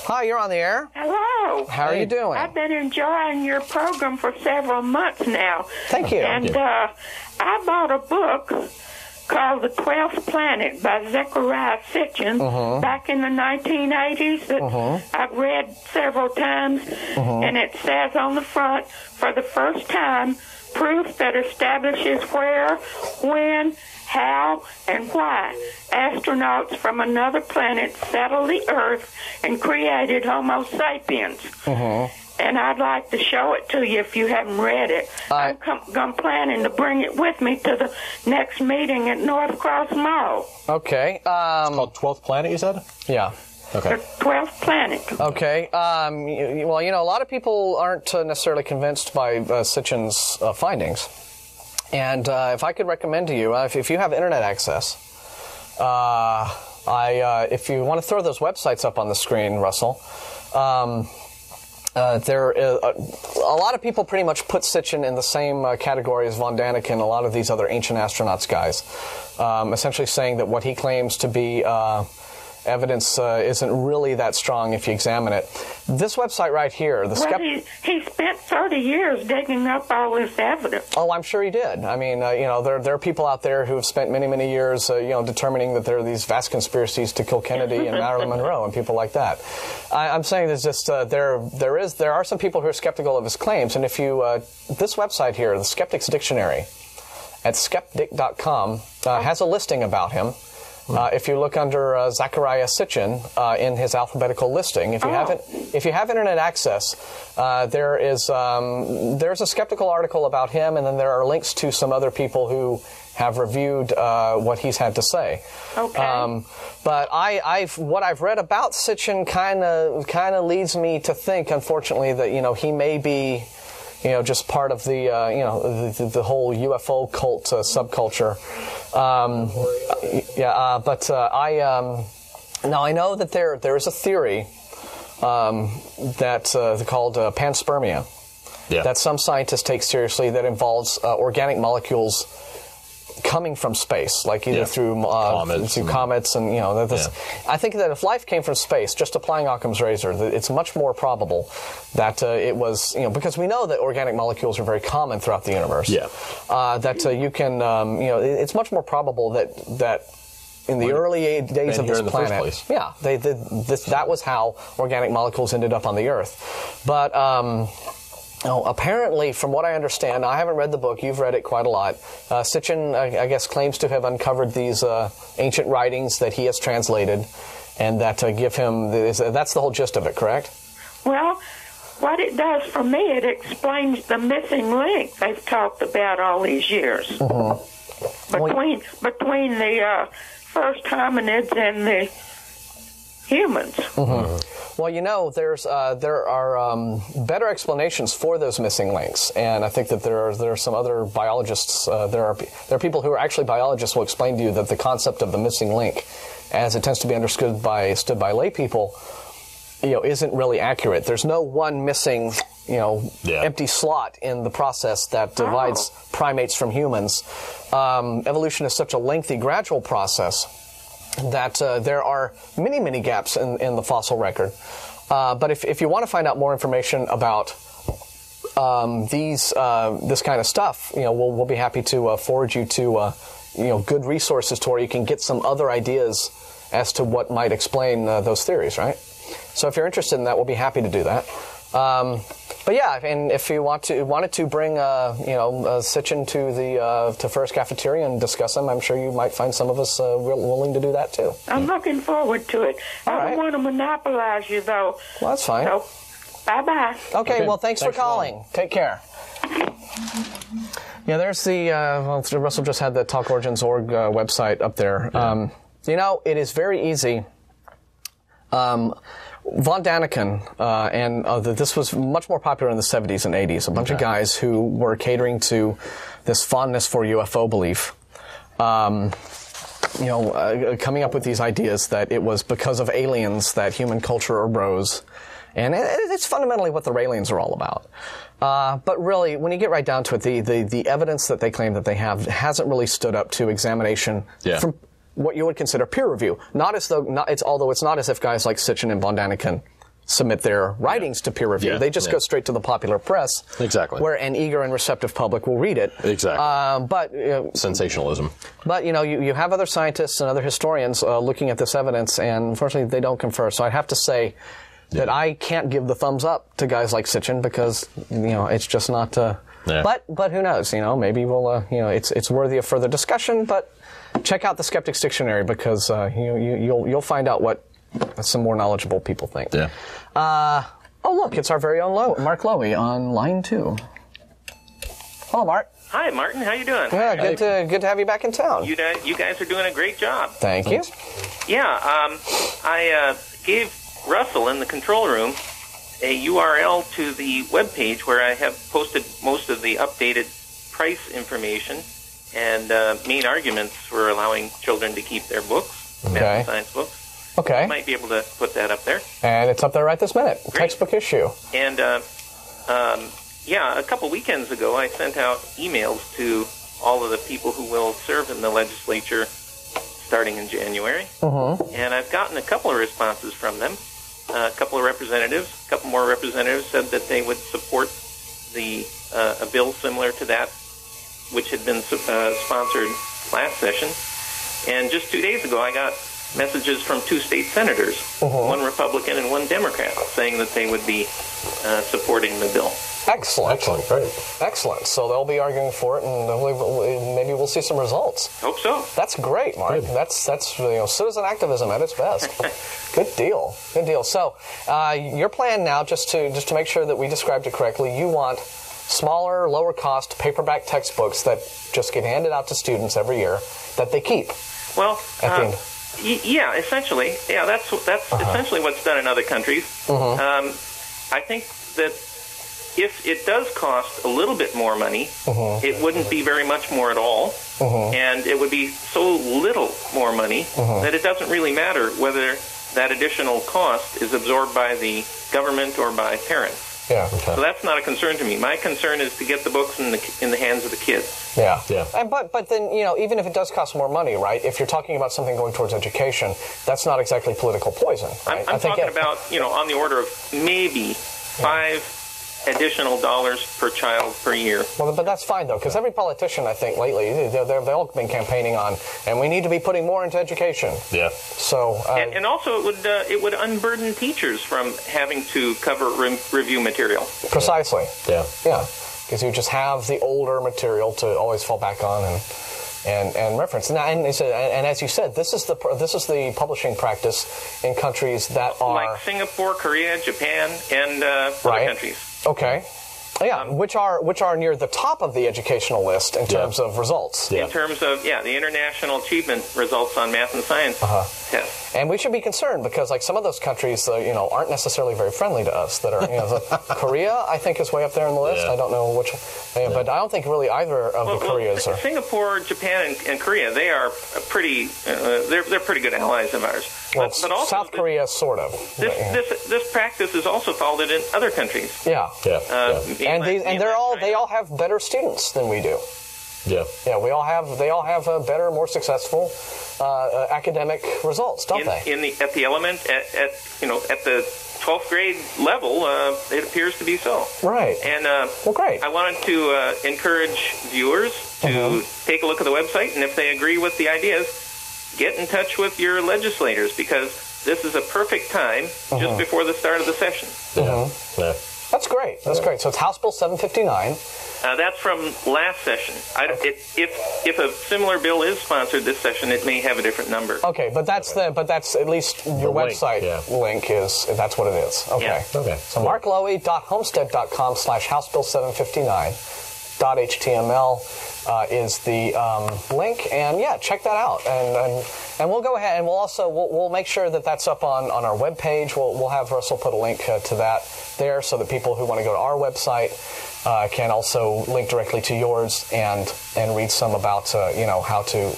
Hi, you're on the air. Hello. How are you doing? I've been enjoying your program for several months now. Thank you. And I bought a book called The 12th Planet by Zechariah Sitchin back in the 1980s. That I've read several times, and it says on the front, for the first time, proof that establishes where, when, how, and why astronauts from another planet settled the Earth and created Homo sapiens. And I'd like to show it to you if you haven't read it. I'm planning to bring it with me to the next meeting at North Cross Mall. Okay. It's called 12th Planet, you said? Yeah. Okay. The 12th Planet. Okay. Well, you know, a lot of people aren't necessarily convinced by Sitchin's findings. And if I could recommend to you, if you have internet access, if you want to throw those websites up on the screen, Russell, a lot of people pretty much put Sitchin in the same category as von Däniken and a lot of these other ancient astronauts guys, essentially saying that what he claims to be evidence isn't really that strong if you examine it. This website right here, the he spent 30 years digging up all this evidence. Oh, I'm sure he did. I mean, you know, there are people out there who have spent many years, you know, determining that there are these vast conspiracies to kill Kennedy and Marilyn Monroe and people like that. I'm saying there's just there are some people who are skeptical of his claims, and if you this website here, the Skeptics Dictionary. at skeptic.com has a listing about him. If you look under Zechariah Sitchin in his alphabetical listing, if you have internet access, there's a skeptical article about him, and then there are links to some other people who have reviewed what he's had to say. Okay. But what I've read about Sitchin kind of leads me to think, unfortunately, that he may be just part of the the whole UFO cult subculture. Now I know that there is a theory that's called panspermia, that some scientists take seriously, that involves organic molecules coming from space, like either through comets and I think that if life came from space, just applying Occam's razor, it's much more probable that it was, because we know that organic molecules are very common throughout the universe. Yeah. That you can, it's much more probabable that in the early days of this planet, that was how organic molecules ended up on the Earth. But apparently, from what I understand, I haven't read the book, you've read it quite a lot, Sitchin, I guess, claims to have uncovered these ancient writings that he has translated, and that give him, that's the whole gist of it, correct? Well, what it does for me, it explains the missing link they've talked about all these years. Mm-hmm. Between the first hominids and the humans. Mm-hmm. Well, there are better explanations for those missing links, and I think that there are some other biologists. There are people who are actually biologists who will explain to you that the concept of the missing link, as it tends to be understood by lay people, isn't really accurate. There's no one missing empty slot in the process that divides primates from humans. Evolution is such a lengthy, gradual process that there are many, many gaps in the fossil record. But if you want to find out more information about this kind of stuff, we'll be happy to forward you to good resources to where you can get some other ideas as to what might explain those theories, right? So if you're interested in that, we'll be happy to do that. But yeah, and if you wanted to bring Sitchin to First Cafeteria and discuss him, I'm sure you might find some of us willing to do that too. I'm looking forward to it. I don't want to monopolize you though. Well, that's fine. So, bye-bye. Okay. Well, thanks for calling. Take care. Yeah, there's the Russell just had the Talk Origins.org website up there. Yeah. It is very easy. Von Däniken, this was much more popular in the 70s and 80s, a bunch of guys who were catering to this fondness for UFO belief, coming up with these ideas that it was because of aliens that human culture arose. And it's fundamentally what the Raelians are all about. But really, when you get right down to it, the evidence that they claim that they have hasn't really stood up to examination from what you would consider peer review, although it's not as if guys like Sitchin and von Däniken submit their writings to peer review. They just go straight to the popular press, where an eager and receptive public will read it. Sensationalism. But you have other scientists and other historians looking at this evidence, and unfortunately, they don't confer. So I have to say that I can't give the thumbs up to guys like Sitchin because it's just not. But who knows? Maybe we'll it's worthy of further discussion, but. Check out the Skeptics Dictionary because you'll find out what some more knowledgeable people think. Yeah. Oh, look, it's our very own Mark Loewe on line 2. Hello, Mark. Hi, Martin. How you doing? Yeah, good to have you back in town. You guys are doing a great job. Thank you. Yeah, I gave Russell in the control room a URL to the webpage where I have posted most of the updated price information and main arguments for allowing children to keep their books, math science books. Okay. You might be able to put that up there. And it's up there right this minute. Great. Textbook issue. And, a couple weekends ago, I sent out emails to all of the people who will serve in the legislature starting in January. Mm-hmm. And I've gotten a couple of responses from them. A couple of representatives, a couple more representatives said that they would support the a bill similar to that which had been sponsored last session. And just 2 days ago, I got messages from 2 state senators, one Republican and one Democrat, saying that they would be supporting the bill. Excellent. Excellent, great. Excellent. So they'll be arguing for it, and maybe we'll see some results. Hope so. That's great, Mark. Good. That's citizen activism at its best. Good deal. Good deal. So your plan now, just to make sure that we described it correctly, you want smaller, lower-cost paperback textbooks that just get handed out to students every year that they keep. Well, at the end. Yeah, essentially. Yeah, that's essentially what's done in other countries. I think that if it does cost a little bit more money, it wouldn't be very much more at all, and it would be so little more money that it doesn't really matter whether that additional cost is absorbed by the government or by parents. Yeah. Okay. So that's not a concern to me. My concern is to get the books in the hands of the kids. Yeah. Yeah. And but then even if it does cost more money, right? If you're talking about something going towards education, that's not exactly political poison. Right? I'm talking about on the order of maybe $5 additional dollars per child per year. Well, but that's fine though, because every politician, I think, lately they've all been campaigning on, and we need to be putting more into education. Yeah. So. And also, it would unburden teachers from having to cover review material. Precisely. Yeah. Yeah. Because you just have the older material to always fall back on and reference. Now, and as you said, this is the publishing practice in countries that are like Singapore, Korea, Japan, and other countries. Okay, yeah, which are near the top of the educational list in terms of results. Yeah. In terms of the international achievement results on math and science tests. And we should be concerned because some of those countries aren't necessarily very friendly to us. That are Korea, I think, is way up there on the list. I don't know which, but I don't think really either of the Koreas are. Singapore, Japan, and Korea, they are pretty they're pretty good allies of ours. Well, but also South Korea, sort of. This practice is also followed in other countries. Yeah, yeah. They all have better students than we do. Yeah, yeah. They all have better, more successful academic results, don't they? At the 12th grade level, it appears to be so. Right. And well, great. I wanted to encourage viewers to take a look at the website, and if they agree with the ideas, get in touch with your legislators, because this is a perfect time just before the start of the session. Yeah. Yeah. That's great. That's great. So it's House Bill 759. That's from last session. If a similar bill is sponsored this session, it may have a different number. Okay, but that's at least your website link is that's what it is. Okay. Yeah. Okay. So markloewe.homestead.com/housebill759. .html is the link, and check that out, and we'll go ahead and we'll make sure that that's up on our webpage. We'll have Russell put a link to that there so that people who want to go to our website can also link directly to yours and read some about how to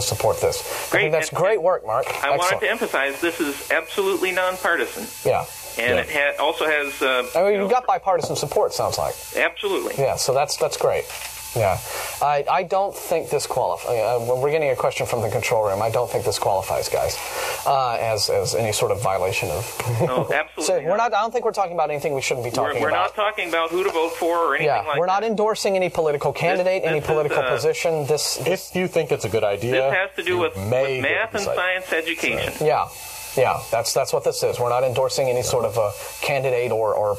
support this. Great. I think that's great work, Mark. I wanted to emphasize this is absolutely nonpartisan. Yeah. And it also has. You've got bipartisan support, sounds like. Absolutely. Yeah. So that's great. Yeah. I don't think this qualifies. We're getting a question from the control room. I don't think this qualifies, guys, as any sort of violation of. No, absolutely. So we're not. I don't think we're talking about anything we shouldn't be talking about. We're not talking about who to vote for or anything like that. We're not endorsing any political candidate, any political position. If you think it's a good idea, this has to do with math and science education. So. Yeah. Yeah, that's what this is. We're not endorsing any sort of a candidate or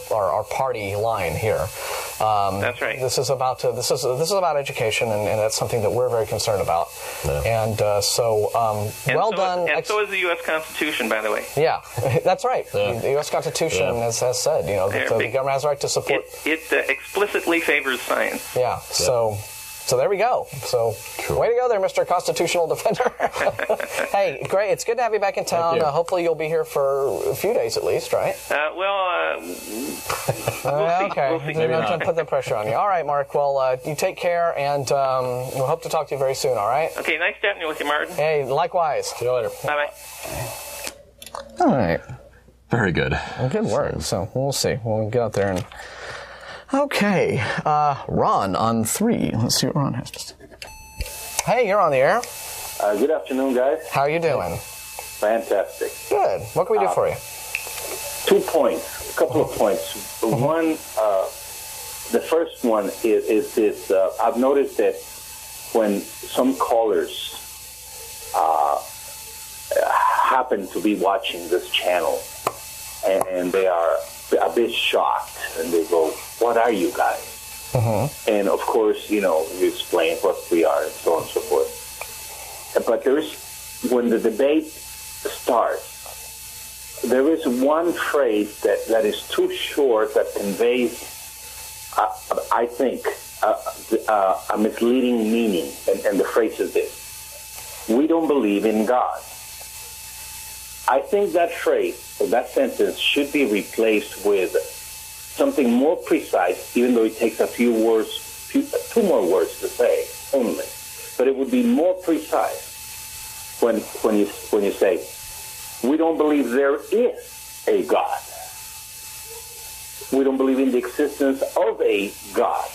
party line here. That's right. This is about this is about education, and that's something that we're very concerned about. Yeah. And done. And so is the U.S. Constitution, by the way. Yeah, that's right. Yeah. The U.S. Constitution has said the government has a right to support. It explicitly favors science. Yeah. Yeah. So there we go. So way to go there, Mr. Constitutional Defender. Hey, great. It's good to have you back in town. Hopefully you'll be here for a few days at least, right? We'll see. Maybe not. I'm put the pressure on you. All right, Mark. Well, you take care, and we'll hope to talk to you very soon, all right? Okay, nice chatting with you, Martin. Hey, likewise. See you later. Bye-bye. All right. Very good. Well, good work. So we'll see. We'll get out there and... Okay, Ron on 3. Let's see what Ron has to say. Hey, you're on the air. Good afternoon, guys. How are you doing? Fantastic. Good. What can we do for you? 2 points, a couple of points. One, the first one is this. I've noticed that when some callers happen to be watching this channel and they are a bit shocked and they go, what are you guys? And of course, you know, you explain what we are and so on and so forth. But there is, when the debate starts, there is one phrase that is too short that conveys, I think, a misleading meaning. And the phrase is this: we don't believe in God. I think that phrase, or that sentence, should be replaced with something more precise, even though it takes a few words, two more words to say only. But it would be more precise when you say, we don't believe there is a God. We don't believe in the existence of a God,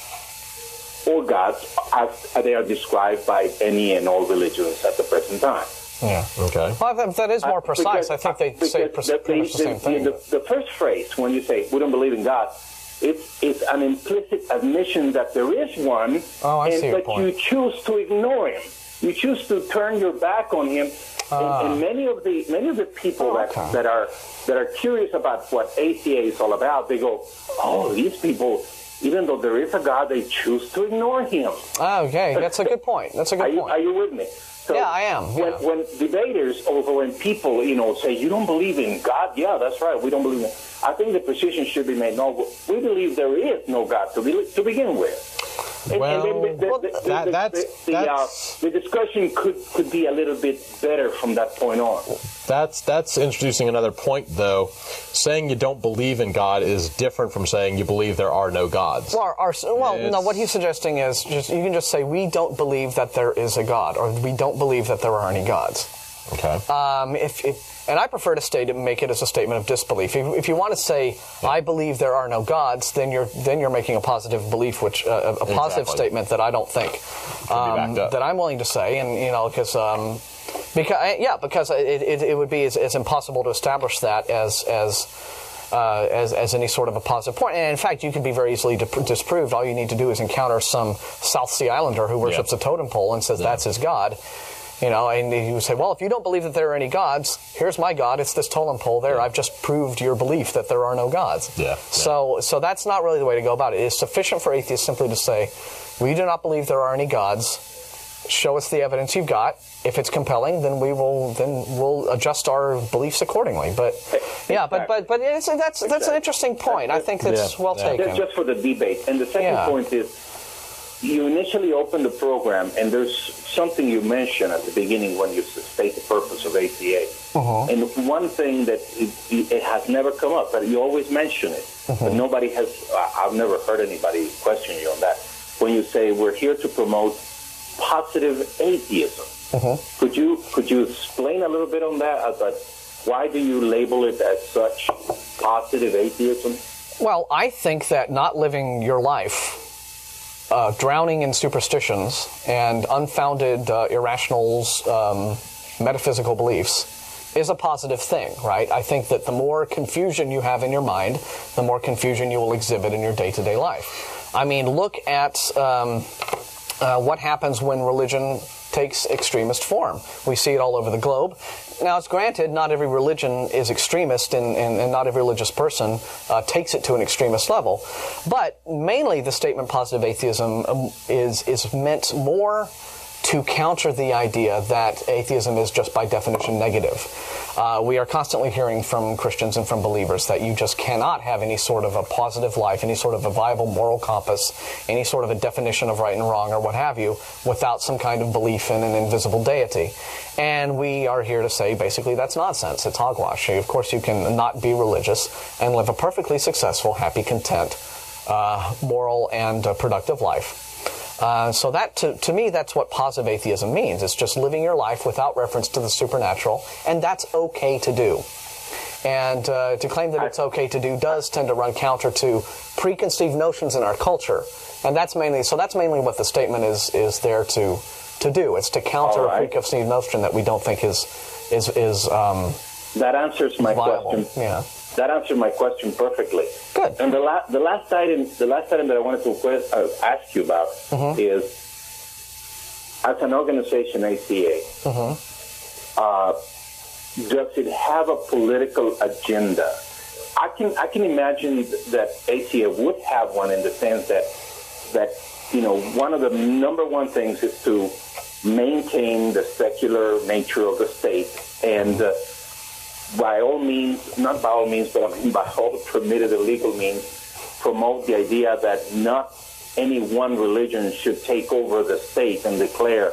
or gods as they are described by any and all religions at the present time. Yeah. Okay. Well, that is more precise. Because, I think they say pretty much the same thing. The first phrase, when you say we don't believe in God, it's an implicit admission that there is one, but you choose to ignore him. You choose to turn your back on him. And many of the people that are curious about what ACA is all about, they go, oh, these people, even though there is a God, they choose to ignore him. Okay, that's a good point. Are you with me? So yeah, I am. Yeah. When debaters, also when people, you know, say, you don't believe in God, yeah, that's right, we don't believe in God. I think the position should be made, no, we believe there is no God to begin with. The discussion could be a little bit better from that point on. That's introducing another point, though. Saying you don't believe in God is different from saying you believe there are no gods. No, what he's suggesting is you can just say we don't believe that there is a God, or we don't believe that there are any gods. Okay. And I prefer to make it as a statement of disbelief. If you want to say, I believe there are no gods, then you're making a positive belief, which positive statement that I don't think that I'm willing to say, and you know, because it would be it's impossible to establish that as any sort of a positive point. And in fact, you can be very easily disproved. All you need to do is encounter some South Sea Islander who worships a totem pole and says that's his god. You know, and he would say, well, if you don't believe that there are any gods, here's my God, it's this totem pole there. Yeah. I've just proved your belief that there are no gods. Yeah. So that's not really the way to go about it. It is sufficient for atheists simply to say, we do not believe there are any gods. Show us the evidence you've got. If it's compelling, then we'll adjust our beliefs accordingly. But but that's an interesting point. I think that's well taken. That's just for the debate. And the second point is, you initially opened the program, and there's something you mentioned at the beginning when you state the purpose of ACA. And one thing that it has never come up, but you always mention it, but nobody has, I've never heard anybody question you on that. When you say, we're here to promote positive atheism, could you explain a little bit on that? About why do you label it as such, positive atheism? Well, I think that not living your life, drowning in superstitions and unfounded irrational metaphysical beliefs is a positive thing, right? I think that the more confusion you have in your mind, the more confusion you will exhibit in your day-to-day life. I mean, look at what happens when religion takes extremist form. We see it all over the globe. Now, it's granted, not every religion is extremist, and not every religious person takes it to an extremist level. But mainly the statement positive atheism is meant more to counter the idea that atheism is just by definition negative. We are constantly hearing from Christians and from believers that you just cannot have any sort of a positive life, any sort of a viable moral compass, any sort of a definition of right and wrong or what have you, without some kind of belief in an invisible deity. And we are here to say, basically, that's nonsense. It's hogwash. Of course, you can not be religious and live a perfectly successful, happy, content, moral, and productive life. So that, to me, that's what positive atheism means. It's just living your life without reference to the supernatural, and that's okay to do. And to claim that it's okay to do does tend to run counter to preconceived notions in our culture, and that's mainly what the statement is there to do. It's to counter a preconceived notion that we don't think is that answers my question. Yeah. That answered my question perfectly. Good. And the last item that I wanted to ask you about is, as an organization, ACA, does it have a political agenda? I can imagine that ATA would have one in the sense that you know, one of the number one things is to maintain the secular nature of the state, and by all means, not by all means, but I mean by all permitted and legal means, promote the idea that not any one religion should take over the state and declare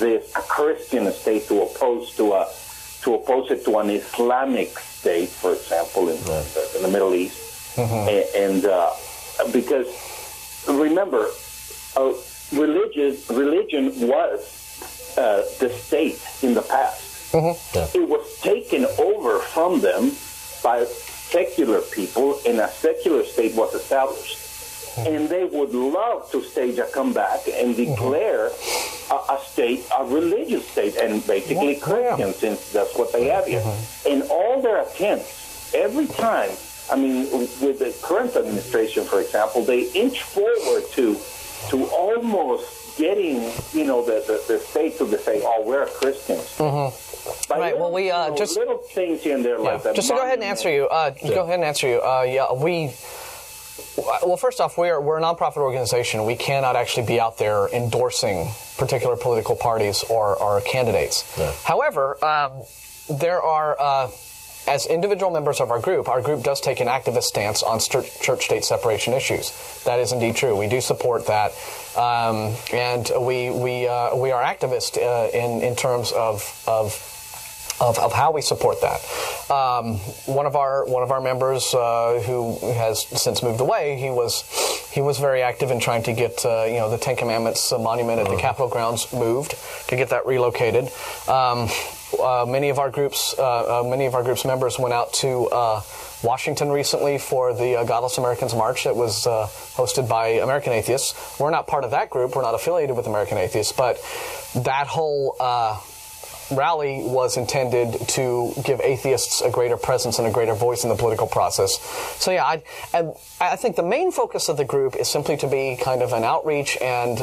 this a Christian state to oppose it to an Islamic state, for example, in the Middle East, and because remember, religion was the state in the past. It was taken over from them by secular people, and a secular state was established. And they would love to stage a comeback and declare a state, a religious state, and basically Christian, since that's what they have here. And all their attempts, every time, I mean, with the current administration, for example, they inch forward to almost getting, you know, the state to say, oh, we're Christians. Right. Well, we just little things here and there like that. Just to go ahead and answer you. Go ahead and answer you. Well, first off, we're a nonprofit organization. We cannot actually be out there endorsing particular political parties or candidates. However, there are, as individual members of our group does take an activist stance on church-state separation issues. That is indeed true. We do support that, and we are activist in terms of how we support that. One of our members who has since moved away, he was very active in trying to get you know, the Ten Commandments monument at the Capitol grounds moved, to get that relocated. Many of our group's members went out to Washington recently for the Godless Americans March that was hosted by American Atheists. We're not part of that group. We're not affiliated with American Atheists, but that whole rally was intended to give atheists a greater presence and a greater voice in the political process. So yeah, I think the main focus of the group is simply to be kind of an outreach and,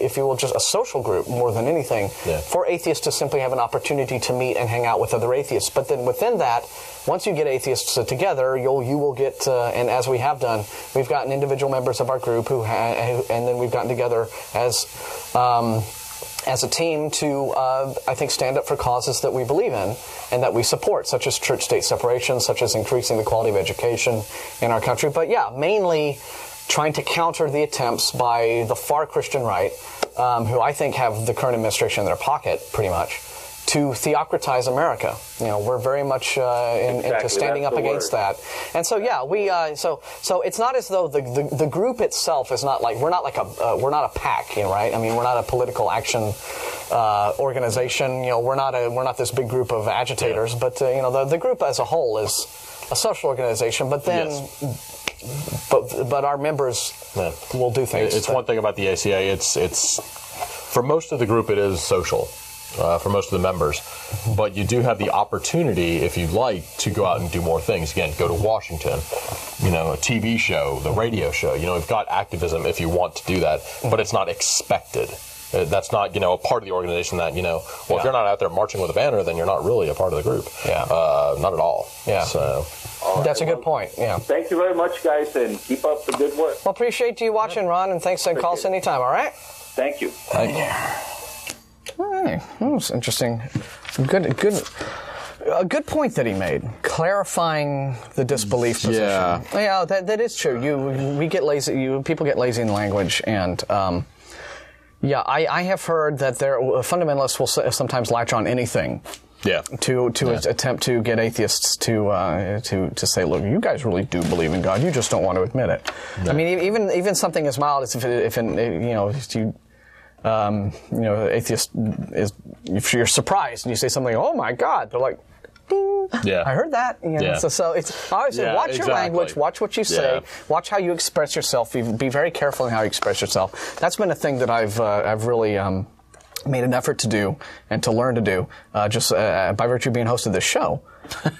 if you will, just a social group more than anything, for atheists to simply have an opportunity to meet and hang out with other atheists. But then within that, once you get atheists together, you will get, and as we have done, we've gotten individual members of our group and then we've gotten together as a team to, I think, stand up for causes that we believe in and that we support, such as church-state separation, such as increasing the quality of education in our country. But yeah, mainly trying to counter the attempts by the far Christian right, who I think have the current administration in their pocket, pretty much, to theocratize America. You know, we're very much into standing up against that. And so, yeah, we so it's not as though the group itself is not like, we're not a pack, you know, right? I mean, we're not a political action organization. You know, we're not this big group of agitators. But you know, the group as a whole is a social organization. But then. But our members will do things. It's one thing about the ACA. It's for most of the group, it is social. For most of the members, but you do have the opportunity, if you'd like, to go out and do more things. Again, go to Washington, you know, a TV show, the radio show. You know, we've got activism if you want to do that, but it's not expected. That's not, you know, a part of the organization that, you know, well, if you're not out there marching with a banner, then you're not really a part of the group. Not at all. So. All that's right, a good point. Thank you very much, guys, and keep up the good work. Well, appreciate you watching, Ron, and thanks and calls anytime, all right? Thank you. Thank you. Right. That was interesting. A good point that he made, clarifying the disbelief position. Yeah, that is true. We get lazy. People get lazy in language, and I have heard that fundamentalists will sometimes latch on anything. To attempt to get atheists to say, look, you guys really do believe in God. You just don't want to admit it. I mean, even something as mild as atheist is, if you're surprised and you say something, oh my God, they're like, ding, I heard that. You know, so it's obviously watch your language, watch what you say, watch how you express yourself, be very careful in how you express yourself. That's been a thing that I've really made an effort to do and to learn to do, just by virtue of being host of this show.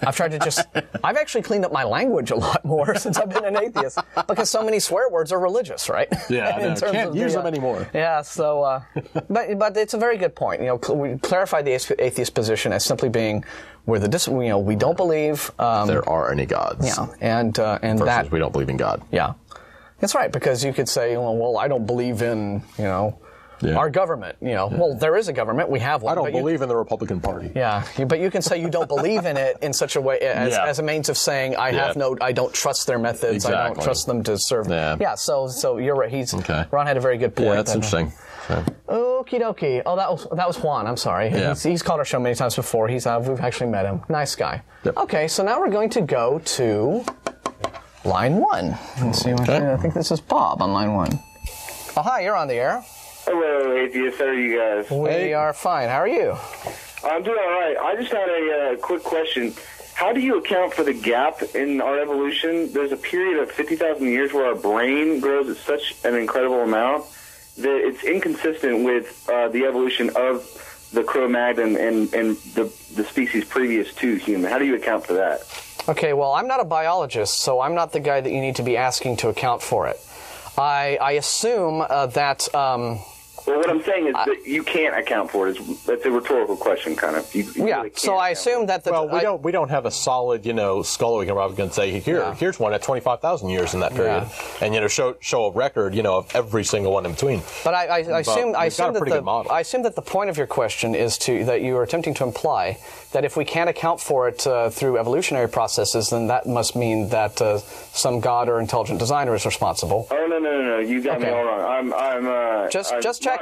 I've tried to just, I've actually cleaned up my language a lot more since I've been an atheist, because so many swear words are religious, right? Yeah, I can't use them anymore. Yeah, so, but it's a very good point. You know, we clarify the atheist position as simply being where the, we don't believe. There are any gods. Yeah, and versus we don't believe in God. Yeah, that's right, because you could say, well, I don't believe in, yeah. Our government, well, there is a government. We have one. I don't believe in the Republican Party. Yeah, but you can say you don't believe in it in such a way as a means of saying I don't trust their methods. Exactly. I don't trust them to serve. Yeah. So you're right. Ron had a very good point. Yeah, that's interesting. So. Okie dokie. Oh, that was Juan. I'm sorry. Yeah. He's called our show many times before. We've actually met him. Nice guy. Yep. Okay, so now we're going to go to line one. Let's see. I think this is Bob on line one. Oh, hi. You're on the air. Hello, atheists. How are you guys? We are fine. How are you? I'm doing all right. I just had a quick question. How do you account for the gap in our evolution? There's a period of 50,000 years where our brain grows at such an incredible amount that it's inconsistent with the evolution of the Cro-Magnon and the species previous to human. How do you account for that? Okay, well, I'm not a biologist, so I'm not the guy that you need to be asking to account for it. I assume that... Well, what I'm saying is that you can't account for it. That's a rhetorical question, kind of. Really so I assume that... We don't have a solid, skull we can say, here's one at 25,000 years in that period. Yeah. And, show a record, of every single one in between. But I assume that the point of your question is that you are attempting to imply that if we can't account for it through evolutionary processes, then that must mean that some god or intelligent designer is responsible. Oh, no. You got me all wrong. I'm just checking.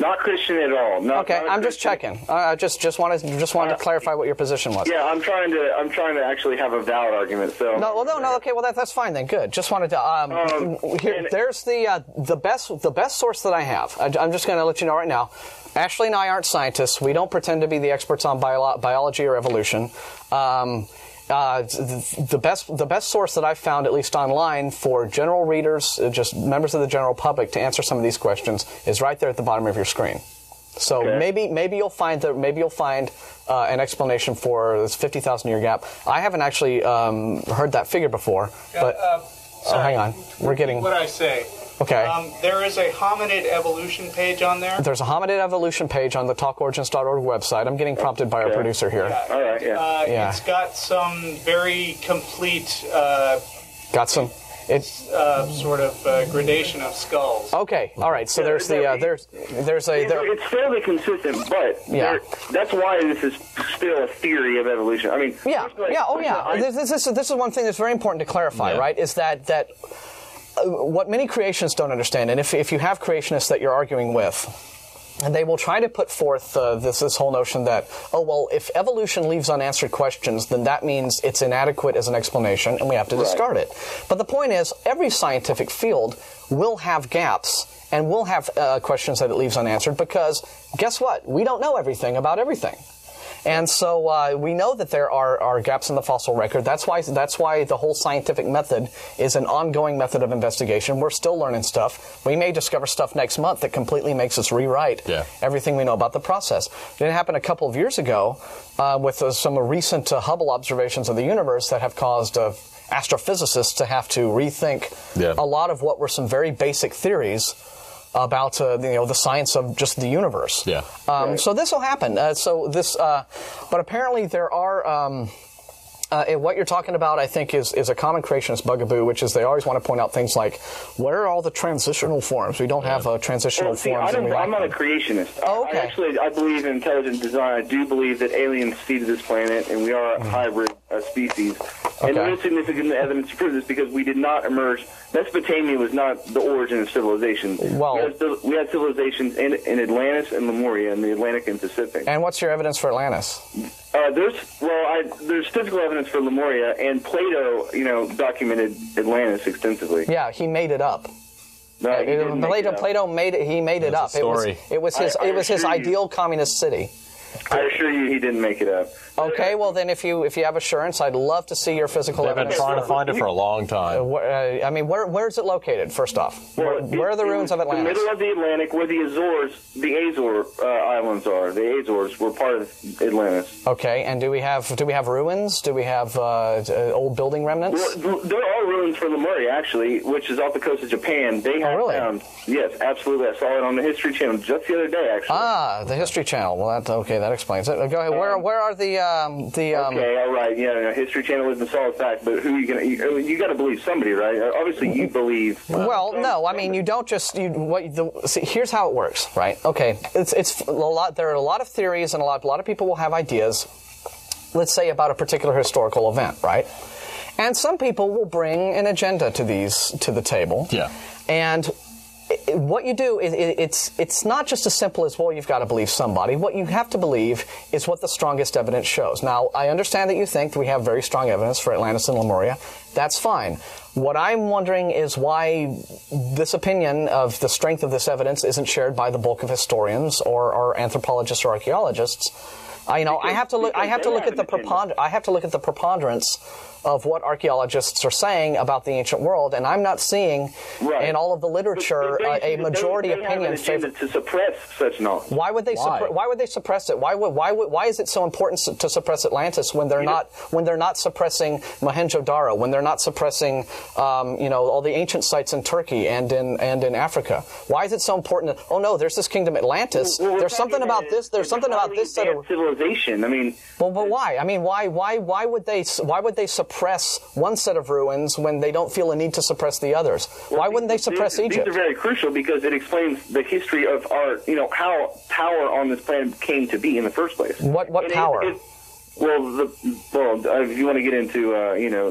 Not Christian at all. I'm just checking. I just wanted to clarify what your position was. Yeah, I'm trying to actually have a valid argument. So that's fine then. Good. Just wanted to there's the best source that I have. I'm just going to let you know right now. Ashley and I aren't scientists. We don't pretend to be the experts on biology or evolution. The best source that I've found, at least online, for general readers, just members of the general public, to answer some of these questions is right there at the bottom of your screen. So maybe you'll find an explanation for this 50,000-year gap. I haven't actually heard that figure before, but hang on, we're getting what I say. Okay. There is a hominid evolution page on there. There's a hominid evolution page on the talkorigins.org website. I'm getting prompted by our producer here. Yeah. All right, yeah. It's got some very complete... sort of gradation of skulls. Okay, all right. So it's fairly consistent, but that's why this is still a theory of evolution. I mean, This is one thing that's very important to clarify, right? Is that what many creationists don't understand, and if you have creationists that you're arguing with, and they will try to put forth this whole notion that, if evolution leaves unanswered questions, then that means it's inadequate as an explanation, and we have to discard it. But the point is, every scientific field will have gaps and will have questions that it leaves unanswered, because guess what? We don't know everything about everything. And so we know that there are gaps in the fossil record. That's why the whole scientific method is an ongoing method of investigation. We're still learning stuff. We may discover stuff next month that completely makes us rewrite everything we know about the process. It happened a couple of years ago with some recent Hubble observations of the universe that have caused astrophysicists to have to rethink a lot of what were some very basic theories about the science of just the universe. Yeah. So this will happen. But apparently there are. What you're talking about, I think, is a common creationist bugaboo, which is they always want to point out things like, where are all the transitional forms? We don't have transitional forms. I'm not a creationist. Oh, okay. I believe in intelligent design. I do believe that aliens seeded this planet, and we are a hybrid species. Okay. And there is significant evidence to prove this, because we did not emerge. Mesopotamia was not the origin of civilization. Well, we had civilizations in Atlantis and Lemuria in the Atlantic and Pacific. And what's your evidence for Atlantis? There's physical evidence for Lemuria, and Plato, documented Atlantis extensively. Yeah, he made it up. No, Plato made it up. He made it up. It was his ideal communist city. I assure you he didn't make it up. Okay, well then if you have assurance, I'd love to see your physical evidence. They've been trying to find it for a long time. I mean, where is it located, first off? Where are the ruins of Atlantis? The middle of the Atlantic where the Azores Islands are. The Azores were part of Atlantis. Okay, and do we have ruins? Do we have old building remnants? Well, there are ruins from Lemuria, actually, which is off the coast of Japan. They have found, yes, absolutely. I saw it on the History Channel just the other day, actually. Ah, the History Channel. Well, that explains it. Go ahead. Where are the okay, all right. Yeah, no, History Channel isn't solid fact, but who are you going to... You got to believe somebody, right? Obviously, you believe... Well, no, I mean, you don't just... here's how it works, right? Okay, it's a lot... There are a lot of theories, and a lot of people will have ideas, let's say, about a particular historical event, right? And some people will bring an agenda to the table. Yeah. And... what you do is it's not just as simple as, well, you've got to believe somebody. What you have to believe is what the strongest evidence shows. Now, I understand that you think that we have very strong evidence for Atlantis and Lemuria. That's fine. What I'm wondering is why this opinion of the strength of this evidence isn't shared by the bulk of historians or anthropologists or archaeologists. I have to look at the preponderance of what archaeologists are saying about the ancient world, and I'm not seeing in all of the literature a majority opinion to suppress such knowledge. Why would they suppress it? Why is it so important to suppress Atlantis when they're not suppressing Mohenjo-Daro, when they're not suppressing all the ancient sites in Turkey and in Africa? Why is it so important? Oh no, there's this kingdom Atlantis. There's something about this. There's something about this set of civilization. I mean, well, but why? I mean, why would they? Why would they suppress one set of ruins when they don't feel a need to suppress the others? Well, why wouldn't they suppress Egypt? These are very crucial because it explains the history of our, how power on this planet came to be in the first place. What power? Well, if you want to get into,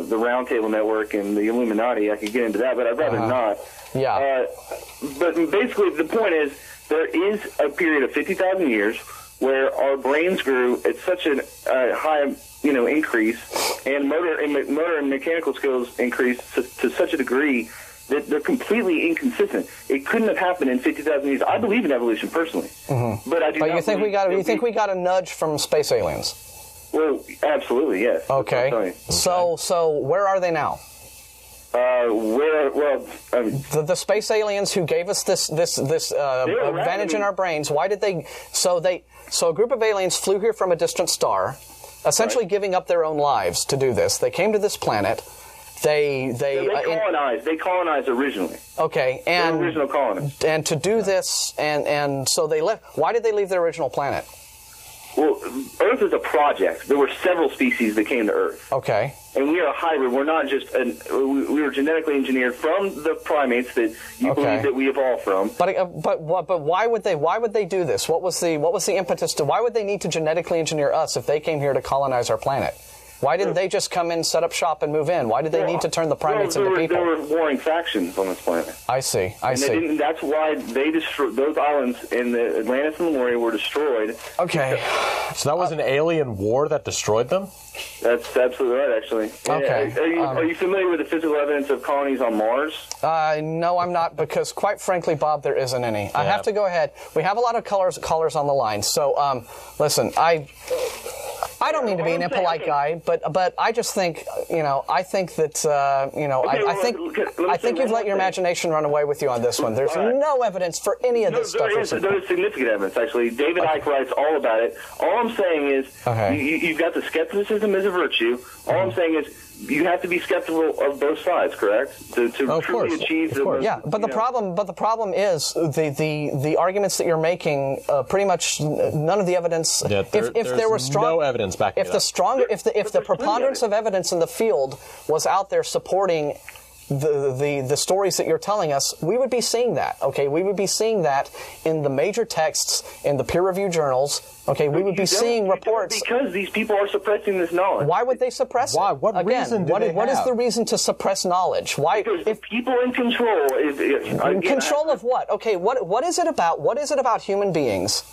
the Round Table Network and the Illuminati, I could get into that, but I'd rather not. Yeah. But basically, the point is there is a period of 50,000 years where our brains grew at such a high increase, and motor and mechanical skills increased to such a degree that they're completely inconsistent. It couldn't have happened in 50,000 years. I believe in evolution personally, but I do. But you think we got a nudge from space aliens? Well, absolutely, yes. Okay. So where are they now? The space aliens who gave us this advantage in our brains. Why did they? So a group of aliens flew here from a distant star, essentially giving up their own lives to do this. They came to this planet. They colonized originally. Okay, and the original colonists. And to do this, and so they left. Why did they leave their original planet? Well, Earth is a project. There were several species that came to Earth. Okay. And we are a hybrid. We're not just we were genetically engineered from the primates that you believe that we evolved from. But why would they do this? What was the impetus to why would they need to genetically engineer us if they came here to colonize our planet? Why didn't they just come in, set up shop, and move in? Why did they need to turn the primates into people? There were warring factions on this planet. I see. That's why they destroyed those islands in the Atlantis and Lemuria were destroyed. Okay. So that was an alien war that destroyed them? That's absolutely right, actually. Okay. Are you familiar with the physical evidence of colonies on Mars? No, I'm not, because quite frankly, Bob, there isn't any. Yeah. I have to go ahead. We have a lot of callers on the line, so listen, I don't mean to be an impolite guy, but I just think, I think that, I think you've let your imagination run away with you on this one. There's no evidence for any of this stuff. There is significant evidence, actually. David Icke writes all about it. All I'm saying is you've got the skepticism as a virtue. All I'm saying is you have to be skeptical of both sides, correct? To truly achieve. Yeah, but the problem is the arguments that you're making. Pretty much none of the evidence. Yeah, if the preponderance of evidence in the field was out there supporting the stories that you're telling us, we would be seeing that. Okay, we would be seeing that in the major texts, in the peer-reviewed journals. Okay, we would be seeing reports because these people are suppressing this knowledge. Why would they suppress it? What again, reason? What is the reason to suppress knowledge? Why? Because if people in control, control of what? Okay, what is it about? What is it about human beings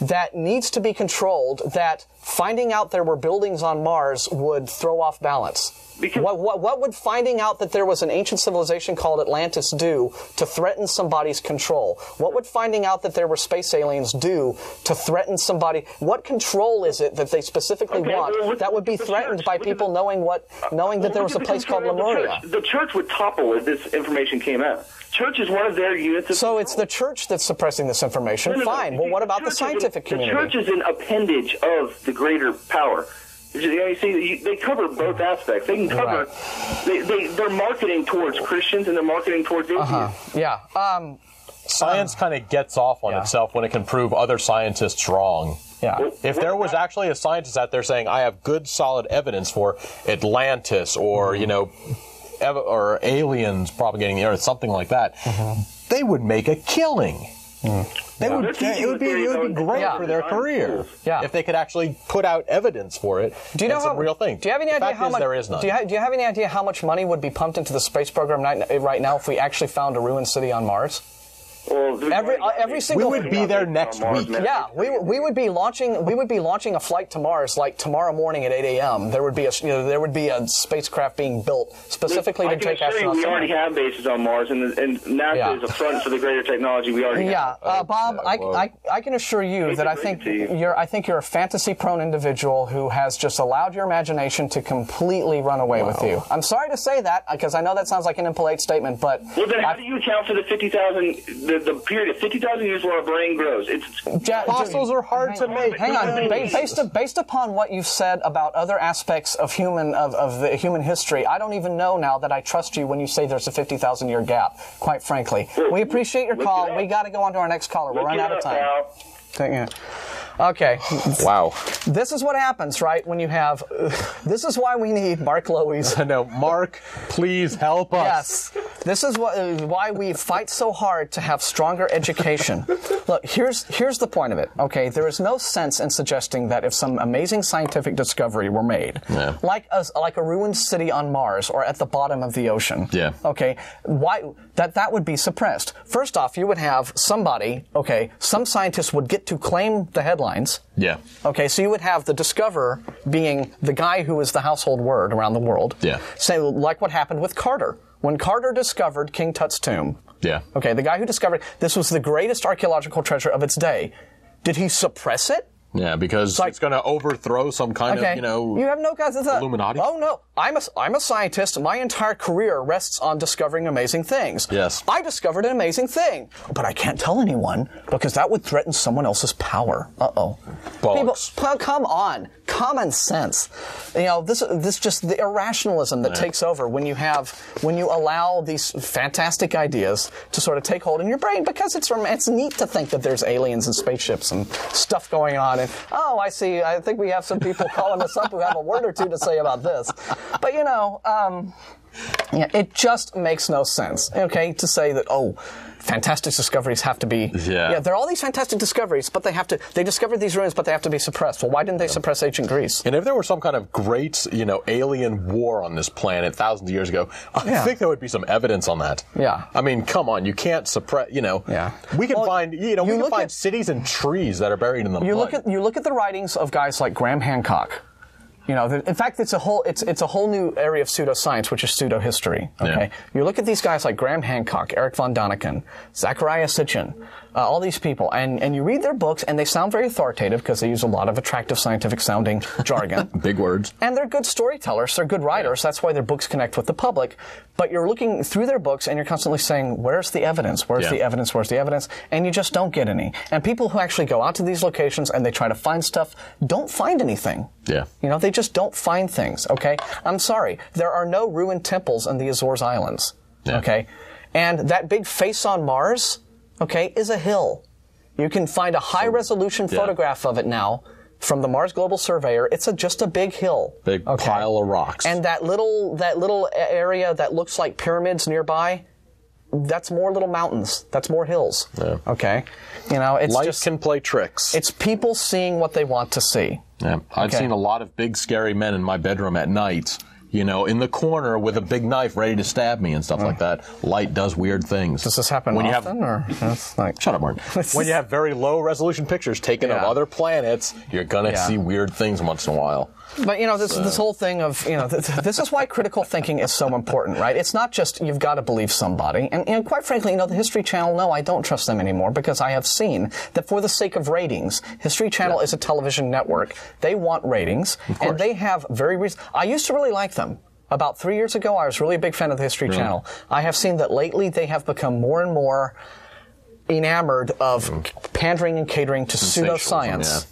that needs to be controlled that finding out there were buildings on Mars would throw off balance? Because what would finding out that there was an ancient civilization called Atlantis do to threaten somebody's control? What would finding out that there were space aliens do to threaten somebody? What control is it that they specifically want that would be threatened by people knowing that there was a place called Lemuria? The church would topple if this information came out. Church is one of their units of control. So it's the church that's suppressing this information. Fine. Well, what about the scientific community? The church is an appendage of the greater power. You see, they cover both aspects. They can cover. Right. They're marketing towards Christians and they're marketing towards atheists. Science kind of gets off on itself when it can prove other scientists wrong. Yeah. Well, if there was actually a scientist out there saying, "I have good, solid evidence for Atlantis," or or aliens propagating the earth, something like that, they would make a killing. It would be great for their career if they could actually put out evidence for it. Do you know some real thing? Do you have any idea how much there is? None. Do you have any idea how much money would be pumped into the space program right now if we actually found a ruined city on Mars? Well, every single we would be there next week. Yeah, we would be launching a flight to Mars like tomorrow morning at 8 a.m. There would be a spacecraft being built specifically to take astronauts. We already have bases on Mars, and NASA is a front for the greater technology we already have. Bob, I can assure you that I think you're a fantasy-prone individual who has just allowed your imagination to completely run away with you. I'm sorry to say that because I know that sounds like an impolite statement, but well, then how do you account for the 50,000? The period of 50,000 years where our brain grows. Fossils are hard to make. Hang on. Based upon what you've said about other aspects of human history, I don't even know now that I trust you when you say there's a 50,000-year gap, quite frankly. Sure. We appreciate your call. We got to go on to our next caller. We're running out of time. Okay. Wow. This is what happens, right, when you have... this is why we need Mark Loewe. I know. Mark, please help us. Yes. This is why we fight so hard to have stronger education. Look, here's the point of it, okay? There is no sense in suggesting that if some amazing scientific discovery were made, like a ruined city on Mars or at the bottom of the ocean, okay, that would be suppressed. First off, you would have somebody, some scientists would get to claim the headlines. Yeah. Okay, so you would have the discoverer being the guy who is the household word around the world. Yeah. So like what happened with Carter. When Carter discovered King Tut's tomb, the guy who discovered this was the greatest archaeological treasure of its day. Did he suppress it? Yeah, because it's going to overthrow some kind of, you have no guys. Illuminati. Oh no, I'm a scientist. My entire career rests on discovering amazing things. Yes, I discovered an amazing thing, but I can't tell anyone because that would threaten someone else's power. People, come on, common sense. You know, this just the irrationalism that takes over when you allow these fantastic ideas to sort of take hold in your brain, because it's neat to think that there's aliens and spaceships and stuff going on. And, I see. I think we have some people calling us up who have a word or two to say about this. But, it just makes no sense, to say that, fantastic discoveries have to be... Yeah, there are all these fantastic discoveries, but they discovered these ruins, but they have to be suppressed. Well, why didn't they suppress ancient Greece? And if there were some kind of great, alien war on this planet thousands of years ago, I think there would be some evidence on that. Yeah. I mean, come on, you can't suppress, We can find, we can find cities and trees that are buried in the mud. You look at the writings of guys like Graham Hancock. In fact, it's a whole new area of pseudoscience, which is pseudohistory. Okay, you look at these guys like Graham Hancock, Erich von Däniken, Zechariah Sitchin, all these people, and you read their books, and they sound very authoritative because they use a lot of attractive scientific-sounding jargon, big words, and they're good storytellers, they're good writers. That's why their books connect with the public. But you're looking through their books, and you're constantly saying, "Where's the evidence? Where's the evidence? Where's the evidence?" And you just don't get any. And people who actually go out to these locations and they try to find stuff don't find anything. Yeah, they just don't find things. Okay, I'm sorry, there are no ruined temples in the Azores Islands. Yeah. Okay, and that big face on Mars. Is a hill. You can find a high-resolution photograph of it now from the Mars Global Surveyor. It's just a big hill. Big pile of rocks. And that little area that looks like pyramids nearby, that's more little mountains. That's more hills. Yeah. Okay? Life can play tricks. It's people seeing what they want to see. Yeah. I've seen a lot of big, scary men in my bedroom at night you know, in the corner with a big knife ready to stab me and stuff like that. Light does weird things. Does this happen when often? Shut up, Martin. When you have very low resolution pictures taken of other planets, you're going to see weird things once in a while. But, you know, this whole thing of, you know, this is why critical thinking is so important, right? It's not just you've got to believe somebody. And quite frankly, you know, the History Channel, no, I don't trust them anymore because I have seen that for the sake of ratings, History Channel is a television network. They want ratings. And they have very reason. I used to really like them. About 3 years ago, I was really a big fan of the History Channel. I have seen that lately they have become more and more enamored of pandering and catering to pseudoscience.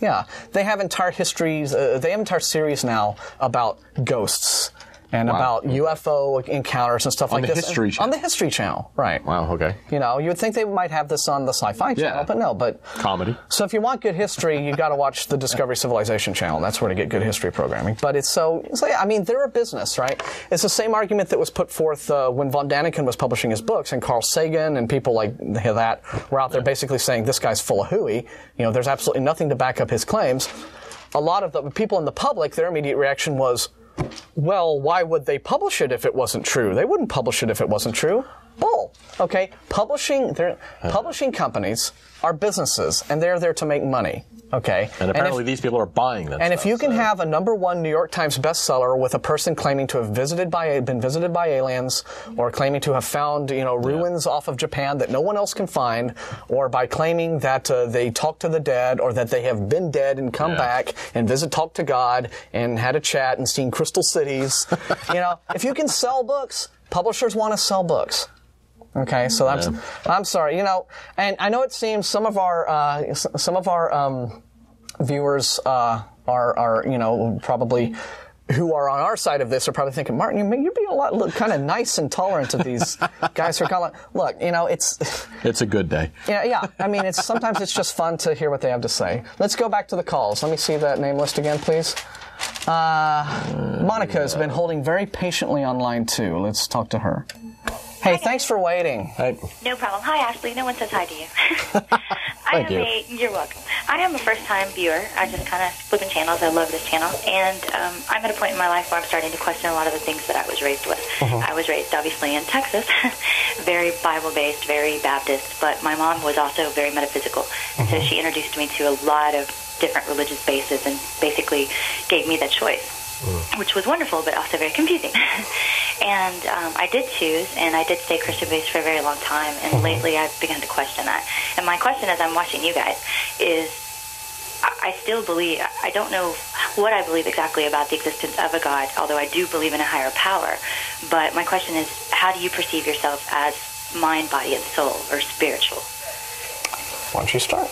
They have entire histories. They have entire series now about ghosts and about UFO encounters and stuff on like this. On the History Channel, right? Wow. Okay. You know, you would think they might have this on the Sci-Fi Channel, but no. But comedy. So if you want good history, you got to watch the Discovery Civilization Channel. That's where to get good history programming. But it's so yeah, I mean, they're a business, right? It's the same argument that was put forth when von Däniken was publishing his books, and Carl Sagan and people like that were out there basically saying this guy's full of hooey. You know, there's absolutely nothing to back up his claims. A lot of the people in the public, their immediate reaction was, well, why would they publish it if it wasn't true? They wouldn't publish it if it wasn't true. Bull. Okay? Publishing companies are businesses, and they're there to make money. Okay? And apparently these people are buying them. And if you can have a #1 New York Times bestseller with a person claiming to have been visited by aliens, or claiming to have found, you know, ruins off of Japan that no one else can find, or by claiming that they talk to the dead, or that they have been dead and come back and talk to God and had a chat and seen crystal cities, you know, if you can sell books, publishers want to sell books. Okay, so I'm sorry, you know, and I know it seems some of our viewers are you know, probably who are on our side of this are probably thinking, Martin, you're being kind of nice and tolerant to these guys who are calling. Look, you know, it's a good day. Yeah. I mean, sometimes it's just fun to hear what they have to say. Let's go back to the calls. Let me see that name list again, please. Monica has been holding very patiently online too. Let's talk to her. Hey, thanks for waiting. Hi. No problem. Hi, Ashley. No one says hi to you. You're welcome. I am a first-time viewer. I just kind of flipping channels. I love this channel. And I'm at a point in my life where I'm starting to question a lot of the things that I was raised with. I was raised, obviously, in Texas, very Bible-based, very Baptist, but my mom was also very metaphysical. So she introduced me to a lot of different religious bases and basically gave me that choice. Which was wonderful, but also very confusing. And I did choose, and I did stay Christian-based for a very long time, and lately I've begun to question that. And my question as I'm watching you guys is, I still believe, I don't know what I believe exactly about the existence of a God, although I do believe in a higher power, but my question is, how do you perceive yourself as mind, body, and soul, or spiritual? Why don't you start?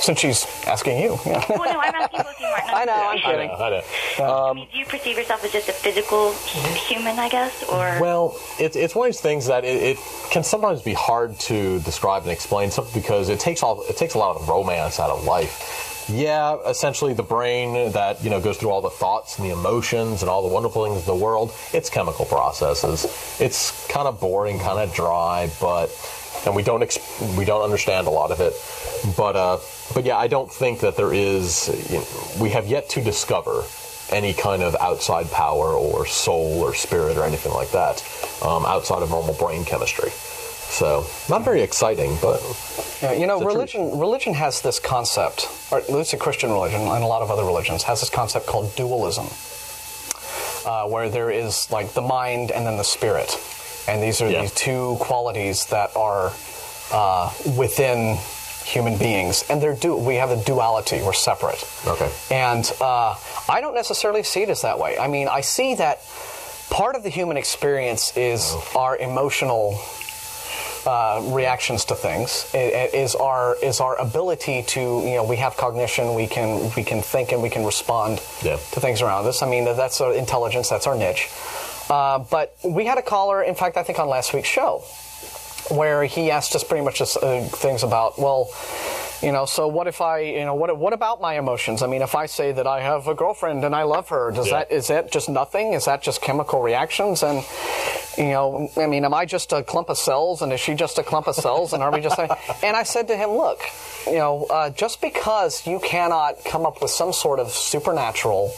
Since she's asking you. Yeah. Well, no, I'm asking both of you, Martin. I know, I'm kidding. I know. Do you perceive yourself as just a physical human, I guess? Or? Well, it's one of those things that it can sometimes be hard to describe and explain, something because it takes a lot of romance out of life. Yeah, essentially the brain that, you know, goes through all the thoughts and the emotions and all the wonderful things in the world, it's chemical processes. It's kind of boring, kind of dry, but... And we don't understand a lot of it, but yeah, I don't think that there is. You know, we have yet to discover any kind of outside power or soul or spirit or anything like that outside of normal brain chemistry. So not very exciting, but yeah, you know, religion has this concept, or at least a Christian religion and a lot of other religions has this concept called dualism, where there is like the mind and then the spirit. And these are these two qualities that are within human beings, and we have a duality. We're separate. Okay. And I don't necessarily see it as that way. I mean, I see that part of the human experience is our emotional reactions to things. It is our ability to, you know, we have cognition. We can think and we can respond to things around us. I mean, that's our intelligence. That's our niche. But we had a caller, in fact, I think on last week's show, where he asked us pretty much just, things about, well, you know, so what if I, you know, what about my emotions? I mean, if I say that I have a girlfriend and I love her, is that just nothing? Is that just chemical reactions? And you know, I mean, am I just a clump of cells, and is she just a clump of cells, and are we just... And I said to him, look, you know, just because you cannot come up with some sort of supernatural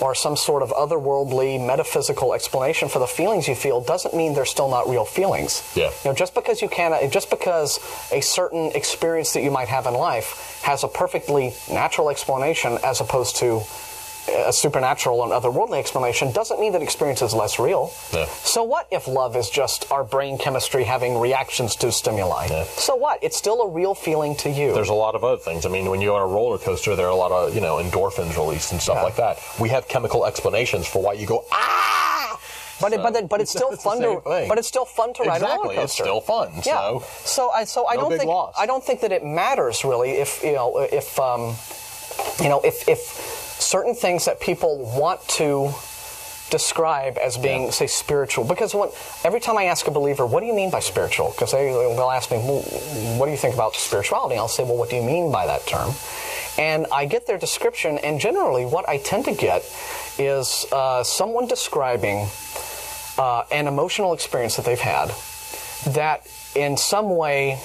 or some sort of otherworldly, metaphysical explanation for the feelings you feel doesn't mean they're still not real feelings. Yeah. You know, just because you cannot, just because a certain experience that you might have in life has a perfectly natural explanation as opposed to a supernatural and otherworldly explanation doesn't mean that experience is less real. Yeah. So what if love is just our brain chemistry having reactions to stimuli? Yeah. So what? It's still a real feeling to you. There's a lot of other things. I mean, when you're on a roller coaster, there are a lot of, you know, endorphins released and stuff like that. We have chemical explanations for why you go, ah! But, so, it's still fun to ride a roller coaster. It's still fun. Yeah. So I don't think that it matters really if, you know, if certain things that people want to describe as being, say, spiritual. Because every time I ask a believer, what do you mean by spiritual? Because they'll ask me, well, what do you think about spirituality? I'll say, well, what do you mean by that term? And I get their description, and generally what I tend to get is someone describing an emotional experience that they've had that in some way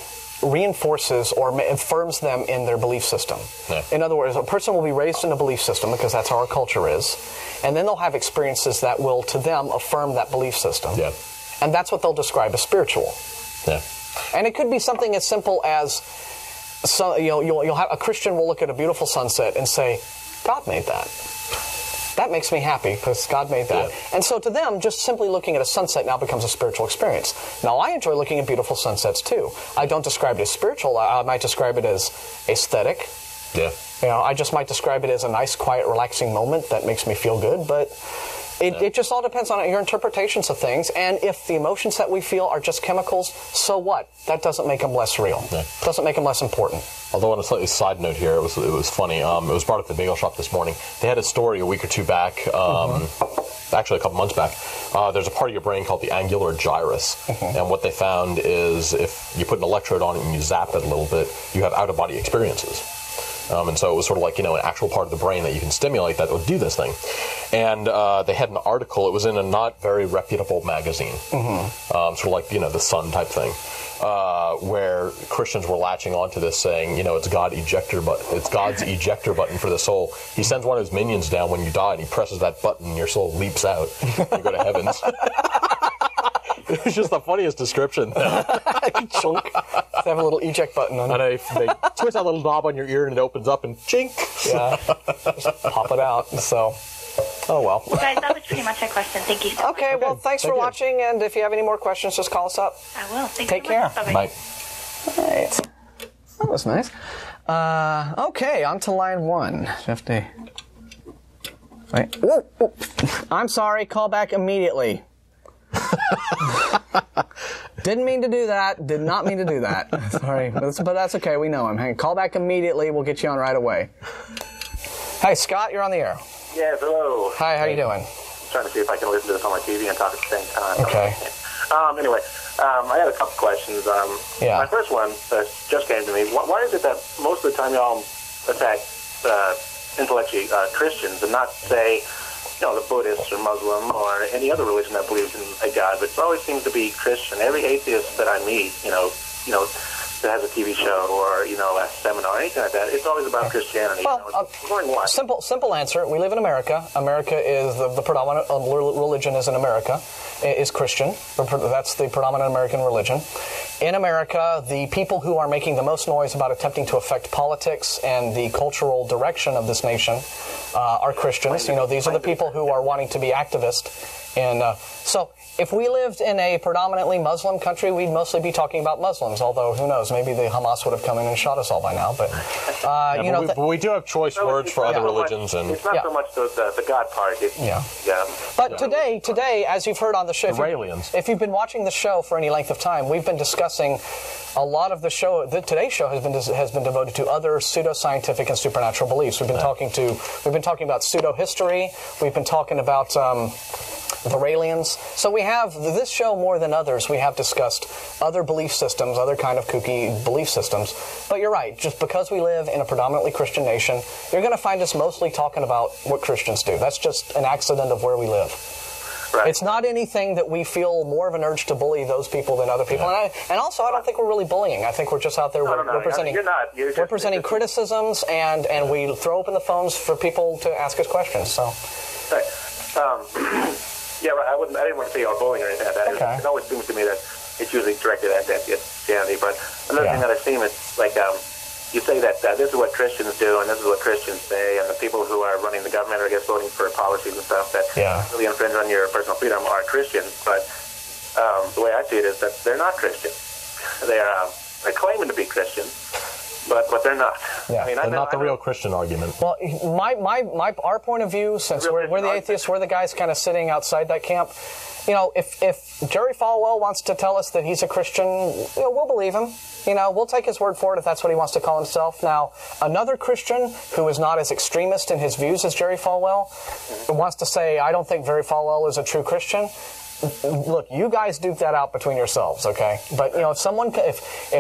reinforces or affirms them in their belief system. Yeah. In other words, a person will be raised in a belief system because that's how our culture is, and then they'll have experiences that will, to them, affirm that belief system. Yeah. And that's what they'll describe as spiritual. Yeah. And it could be something as simple as, so, you know, you'll have a Christian will look at a beautiful sunset and say, God made that. That makes me happy because God made that. Yeah. And so to them, just simply looking at a sunset now becomes a spiritual experience. Now, I enjoy looking at beautiful sunsets, too. I don't describe it as spiritual. I might describe it as aesthetic. Yeah. You know, I just might describe it as a nice, quiet, relaxing moment that makes me feel good. But it just all depends on your interpretations of things. And if the emotions that we feel are just chemicals, so what? That doesn't make them less real. Yeah. Doesn't make them less important. Although on a slightly side note here, it was funny. It was brought up at the bagel shop this morning. They had a story a week or two back, actually a couple months back. There's a part of your brain called the angular gyrus. Mm-hmm. And what they found is if you put an electrode on it and you zap it a little bit, you have out-of-body experiences. And so it was sort of like, you know, an actual part of the brain that you can stimulate that would do this thing. And they had an article. It was in a not very reputable magazine, sort of like, you know, The Sun type thing, where Christians were latching onto this saying, you know, it's God's ejector button for the soul. He sends one of his minions down when you die, and he presses that button, and your soul leaps out. You go to heavens. It was just the funniest description, though. Chunk. They have a little eject button on it. And they twist that little knob on your ear, and it opens up, and chink. Yeah. Just pop it out. So, oh well. Guys, that was pretty much my question. Thank you so much. Okay, well, thanks for watching, and if you have any more questions, just call us up. I will. Take care. Bye. All right. That was nice. Okay, on to line one. Shifty. Wait. Whoa. I'm sorry. Call back immediately. Didn't mean to do that. Did not mean to do that. Sorry, but that's okay. We know him. Hey, call back immediately. We'll get you on right away. Hey, Scott, you're on the air. Yes, hello. Hi, how are you doing? I'm trying to see if I can listen to this on my TV and talk at the same time. Okay. Anyway, I had a couple questions. My first one just came to me. Why is it that most of the time y'all attack intellectually Christians and not, say, you know, the Buddhists or Muslim or any other religion that believes in a God, but it always seems to be Christian. Every atheist that I meet, you know, that has a TV show or, you know, a seminar, anything like that, it's always about Christianity. Well, simple answer. We live in America. America is the predominant religion is in America, is Christian. That's the predominant American religion. In America, the people who are making the most noise about attempting to affect politics and the cultural direction of this nation are Christians. You know, these are the people who are wanting to be activists. And so if we lived in a predominantly Muslim country, we'd mostly be talking about Muslims, although who knows, maybe the Hamas would have come in and shot us all by now. But, we do have choice words for other religions. It's not so much the God part. But today, as you've heard on the show, if you've been watching the show for any length of time, we've been discussing a lot of the show. Today's show has been devoted to other pseudoscientific and supernatural beliefs. We've been talking about pseudo history. We've been talking about the Raelians. So we have this show more than others. We have discussed other belief systems, other kind of kooky belief systems. But you're right. Just because we live in a predominantly Christian nation, you're going to find us mostly talking about what Christians do. That's just an accident of where we live. Right. It's not anything that we feel more of an urge to bully those people than other people. Yeah. And also, I don't think we're really bullying. I think we're just out there representing representing criticisms, and we throw open the phones for people to ask us questions. So, right. I didn't want to say y'all bullying or anything like that. Okay. It always seems to me that it's usually directed at Christianity. But another thing that I've seen is like. You say that this is what Christians do and this is what Christians say, and the people who are running the government or I guess voting for policies and stuff that really infringe on your personal freedom are Christians. But the way I see it is that they're not Christians. They're claiming to be Christians, but they're not. Yeah, I mean, they're not the real Christian argument. Well, our point of view, since we're the atheists, we're the guys kind of sitting outside that camp. You know, if Jerry Falwell wants to tell us that he's a Christian, you know, we'll believe him. You know, we'll take his word for it if that's what he wants to call himself. Now, another Christian who is not as extremist in his views as Jerry Falwell wants to say, I don't think Jerry Falwell is a true Christian. Look, you guys duke that out between yourselves, okay? But, you know, if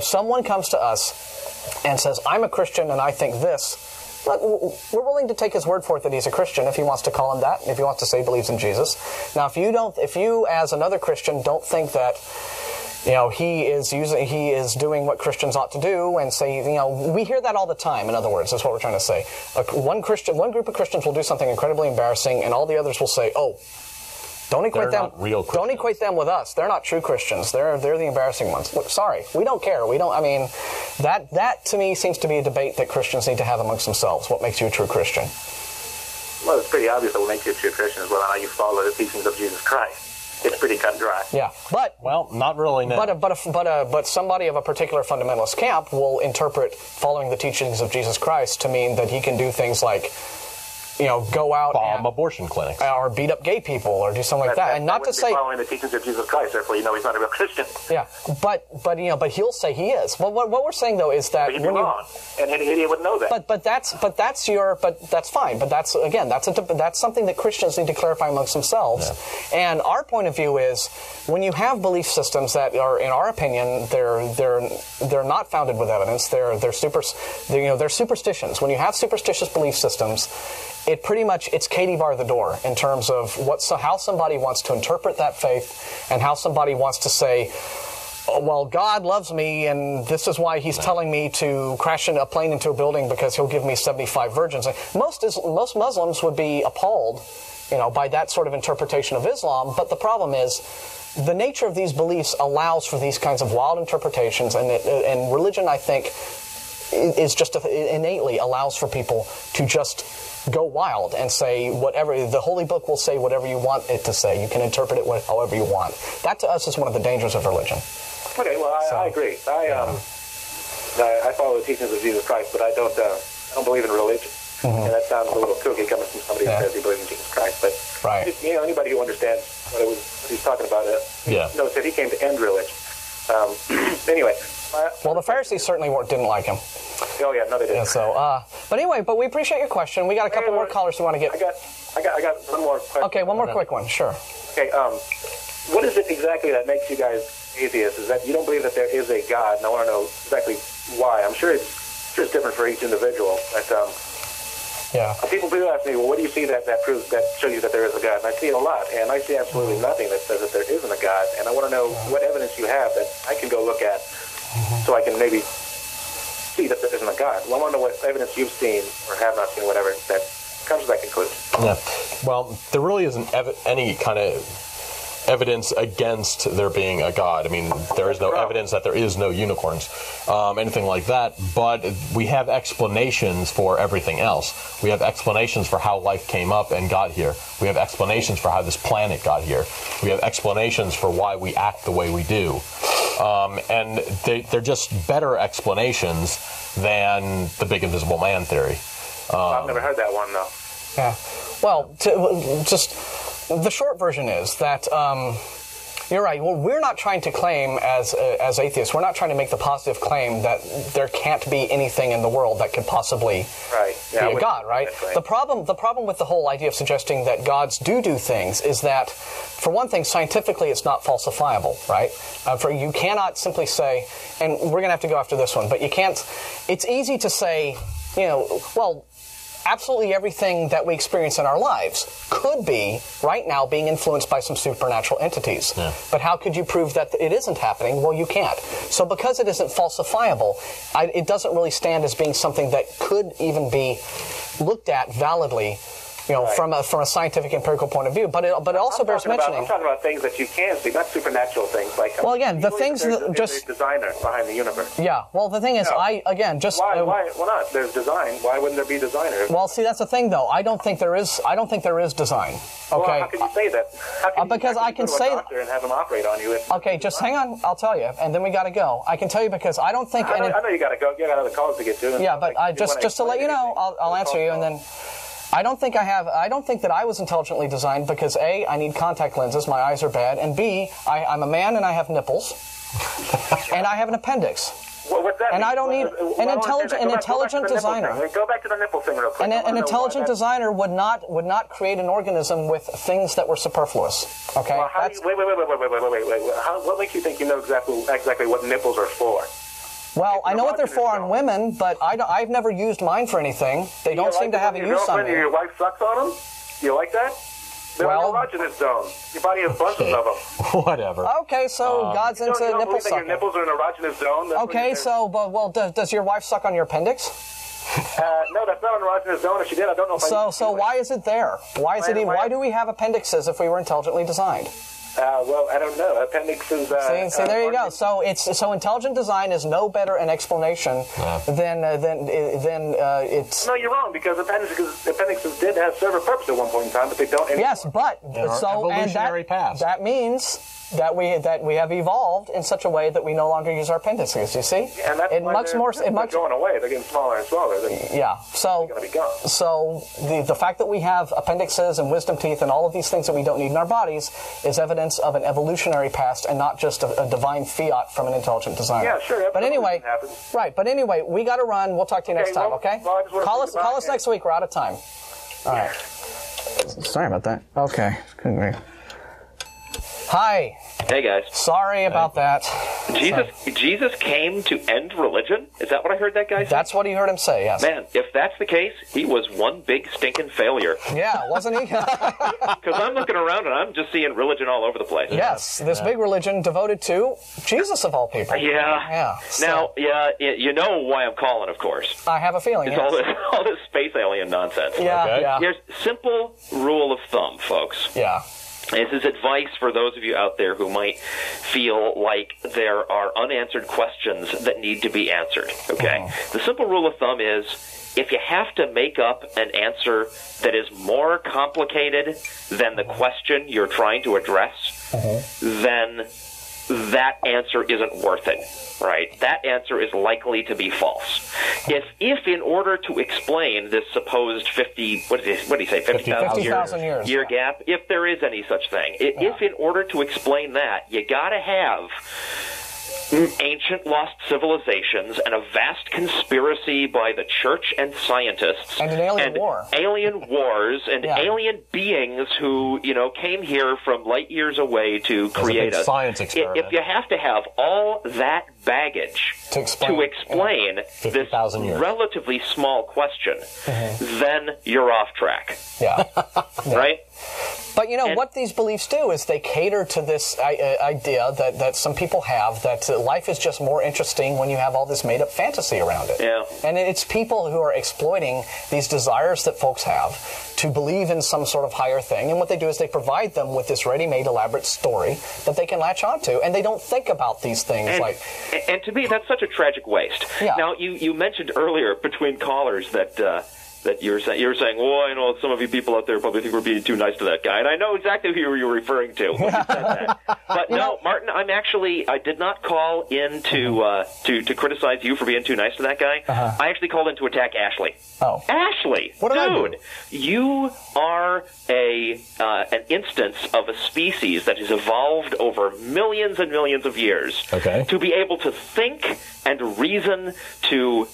someone comes to us and says, I'm a Christian and I think this, look, we're willing to take his word for it that he's a Christian if he wants to call him that, if he wants to say he believes in Jesus. Now, if you as another Christian don't think that, you know, he is doing what Christians ought to do, and say, you know, we hear that all the time. In other words, that's what we're trying to say. One group of Christians will do something incredibly embarrassing, and all the others will say, oh, don't equate them with us. They're not true Christians. They're the embarrassing ones. Look, sorry, we don't care. We don't. I mean, that to me seems to be a debate that Christians need to have amongst themselves. What makes you a true Christian? Well, it's pretty obvious that what makes you a true Christian is whether or not you follow the teachings of Jesus Christ. It's pretty cut and dry. Yeah, but well, not really. No. But somebody of a particular fundamentalist camp will interpret following the teachings of Jesus Christ to mean that he can do things like, you know, go out bomb abortion clinics, or beat up gay people, or do something like that. And not to say following the teachings of Jesus Christ, therefore you know he's not a real Christian. Yeah, but you know, but he'll say he is. Well, what we're saying though is that you're wrong, and any idiot would know that. But that's fine. But that's again, that's something that Christians need to clarify amongst themselves. Yeah. And our point of view is when you have belief systems that are, in our opinion, they're not founded with evidence. They're superstitions. When you have superstitious belief systems, it pretty much, it's Katie bar the door in terms of how somebody wants to interpret that faith and how somebody wants to say, oh, well, God loves me and this is why he's telling me to crash a plane into a building because he'll give me 75 virgins. Most Muslims would be appalled, you know, by that sort of interpretation of Islam, but the problem is the nature of these beliefs allows for these kinds of wild interpretations, and religion, I think, is just innately allows for people to just go wild and say whatever. The Holy Book will say whatever you want it to say. You can interpret it however you want. That to us is one of the dangers of religion. Okay, well, I agree. I follow the teachings of Jesus Christ, but I don't believe in religion. Mm-hmm. And that sounds a little kooky coming from somebody who says he believes in Jesus Christ. But you know, anybody who understands what he's talking about, knows that he came to end religion. Anyway. Well, the Pharisees certainly didn't like him. Oh yeah, no, they didn't. Yeah, so, but anyway, but we appreciate your question. We got a couple more callers we want to get. I got one more question. Okay, one more quick one, sure. Okay, what is it exactly that makes you guys atheists? Is that you don't believe that there is a God? And I want to know exactly why. I'm sure it's just different for each individual, but people do ask me, well, what do you see that shows you that there is a God? And I see it a lot, and I see absolutely nothing that says that there isn't a God. And I want to know what evidence you have that I can go look at. So I can maybe see that there isn't a God. Well, I wonder what evidence you've seen or have not seen, whatever, that comes to that conclusion. Yeah. Well, there really isn't any kind of evidence against there being a God. I mean, there is no evidence that there is no unicorns, anything like that. But we have explanations for everything else. We have explanations for how life came up and got here. We have explanations for how this planet got here. We have explanations for why we act the way we do. And they're just better explanations than the big invisible man theory. I've never heard that one, though. Yeah. Well, the short version is that you're right. Well, we're not trying to claim as atheists, we're not trying to make the positive claim that there can't be anything in the world that could possibly be a God, right? Right. The problem with the whole idea of suggesting that gods do things is that, for one thing, scientifically it's not falsifiable, right? For you cannot simply say, and we're going to have to go after this one, but you can't. It's easy to say, you know, well, absolutely everything that we experience in our lives could be right now being influenced by some supernatural entities. Yeah. But how could you prove that it isn't happening? Well, you can't. So because it isn't falsifiable, it doesn't really stand as being something that could even be looked at validly, you know, right, from a scientific empirical point of view. But it also bears mentioning. I'm talking about things that you can see, not supernatural things. Like, well, again, the things that just designer behind the universe. Yeah. Well, the thing is, no. Why not? There's design. Why wouldn't there be designers? Well, see, that's the thing, though. I don't think there is design. Okay. Well, how can you say that? Because I can say that and have them operate on you. Okay, just hang on. I'll tell you, and then we got to go. I can tell you because I don't think. I know you got to go. You got other calls to get to. Yeah, but I just to let you know, I'll answer you, and then. I don't think that I was intelligently designed because A, I need contact lenses, my eyes are bad, and B, I'm a man and I have nipples, and I have an appendix. Well, what's that and mean? I don't need an intelligent designer. Go back to the nipple thing real quick. An intelligent designer would not create an organism with things that were superfluous. Okay. Well, wait. What makes you think you know exactly what nipples are for? Well, I know what they're for on women, but I've never used mine for anything. They don't seem to have a use on me. Your wife sucks on them? Do you like that? They're in the erogenous zone. Your body has bunches of them. Whatever. Okay, so God's into nipple sucking. Your nipples are in the erogenous zone? Okay, so, well, does your wife suck on your appendix? No, that's not an erogenous zone. If she did, I don't know if I... So why is it there? Why do we have appendixes if we were intelligently designed? Well, I don't know. Appendixes. See, there you go. So intelligent design is no better an explanation than it's. No, you're wrong because appendixes did have serve a purpose at one point in time, but they don't anymore. Yes, but so evolutionary past. That means that we have evolved in such a way that we no longer use our appendices. You see, yeah, and that's it why much more. It much going away. They're getting smaller and smaller. Yeah. So they're gonna be gone. So the fact that we have appendixes and wisdom teeth and all of these things that we don't need in our bodies is evidence of an evolutionary past and not just a divine fiat from an intelligent designer. Yeah, sure. But anyway, right. But anyway, we got to run. We'll talk to you next time, okay? Call us next week. We're out of time. All right. Sorry about that. Okay. Hi. Hey, guys. Sorry about that. Jesus came to end religion? Is that what I heard that guy say? That's what he heard him say, yes. Man, if that's the case, he was one big stinking failure. Yeah, wasn't he? Because I'm looking around and I'm just seeing religion all over the place. Yes, this big religion devoted to Jesus of all people. Yeah. Now, you know why I'm calling, of course. I have a feeling, it's all this space alien nonsense. Yeah, okay. Here's simple rule of thumb, folks. Yeah. This is advice for those of you out there who might feel like there are unanswered questions that need to be answered, okay? Mm-hmm. The simple rule of thumb is if you have to make up an answer that is more complicated than the question you're trying to address, mm-hmm. then that answer isn't worth it, right? That answer is likely to be false. If in order to explain this supposed 50,000 year gap, if there is any such thing, if in order to explain that, you gotta have ancient lost civilizations and a vast conspiracy by the church and scientists and an alien war, alien wars, and alien beings who came here from light years away to create a science experiment. If you have to have all that baggage to explain this relatively small question, mm-hmm. then you're off track. Yeah, right. But what these beliefs do is they cater to this idea that some people have that life is just more interesting when you have all this made-up fantasy around it. Yeah. And it's people who are exploiting these desires that folks have to believe in some sort of higher thing. And what they do is they provide them with this ready-made elaborate story that they can latch onto. And they don't think about these things. And to me, that's such a tragic waste. Yeah. Now, you mentioned earlier between callers that... that you're saying, well, I know some of you people out there probably think we're being too nice to that guy, and I know exactly who you're referring to when you said that. But no, Martin, I did not call in to criticize you for being too nice to that guy. Uh-huh. I actually called in to attack Ashley. Oh, Ashley, what dude, you are an instance of a species that has evolved over millions and millions of years to be able to think and reason, to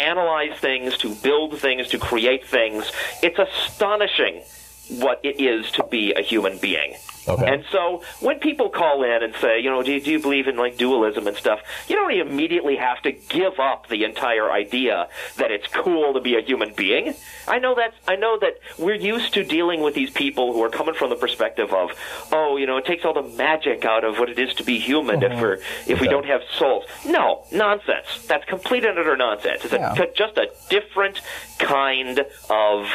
analyze things, to build things, to create things. It's astonishing what it is to be a human being. Okay. And so when people call in and say, you know, do you believe in, like, dualism and stuff, you don't immediately have to give up the entire idea that it's cool to be a human being. I know that we're used to dealing with these people who are coming from the perspective of, oh, you know, it takes all the magic out of what it is to be human if we don't have souls. No, nonsense. That's complete and utter nonsense. It's just a different kind of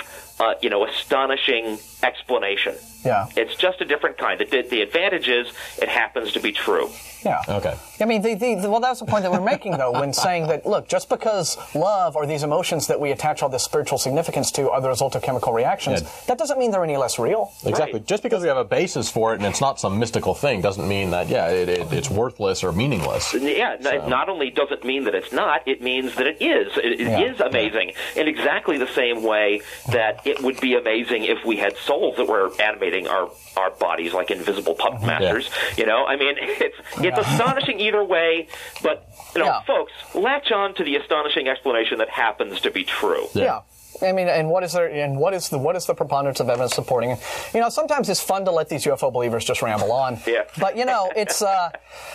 astonishing explanation. Yeah. It's just a different kind. The advantage is it happens to be true. Yeah. Okay. I mean, well, that's the point that we're making, though, when saying that, look, just because love or these emotions that we attach all this spiritual significance to are the result of chemical reactions, that doesn't mean they're any less real. Exactly. Right. Just because we have a basis for it and it's not some mystical thing doesn't mean that, it's worthless or meaningless. Yeah. So. It not only does it mean that it's not, it means that it is. It is amazing in exactly the same way that it would be amazing if we had souls that were animating our bodies like invisible puppet masters. Yeah. You know, I mean, it's astonishing either way, but, you know, folks, latch on to the astonishing explanation that happens to be true. Yeah. I mean, and what is the preponderance of evidence supporting it? You know, sometimes it's fun to let these UFO believers just ramble on. Yeah. But, you know,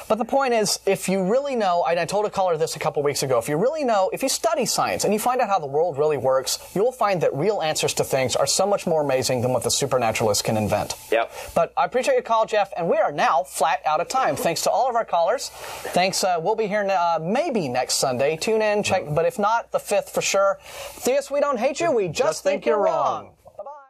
but the point is, if you really know, and I told a caller this a couple weeks ago, if you study science and you find out how the world really works, you'll find that real answers to things are so much more amazing than what the supernaturalists can invent. Yep. But I appreciate your call, Jeff, and we are now flat out of time. Thanks to all of our callers. Thanks. We'll be here maybe next Sunday. Tune in, check, but if not, the 5th for sure. Theists, we don't hate you, we just think you're wrong.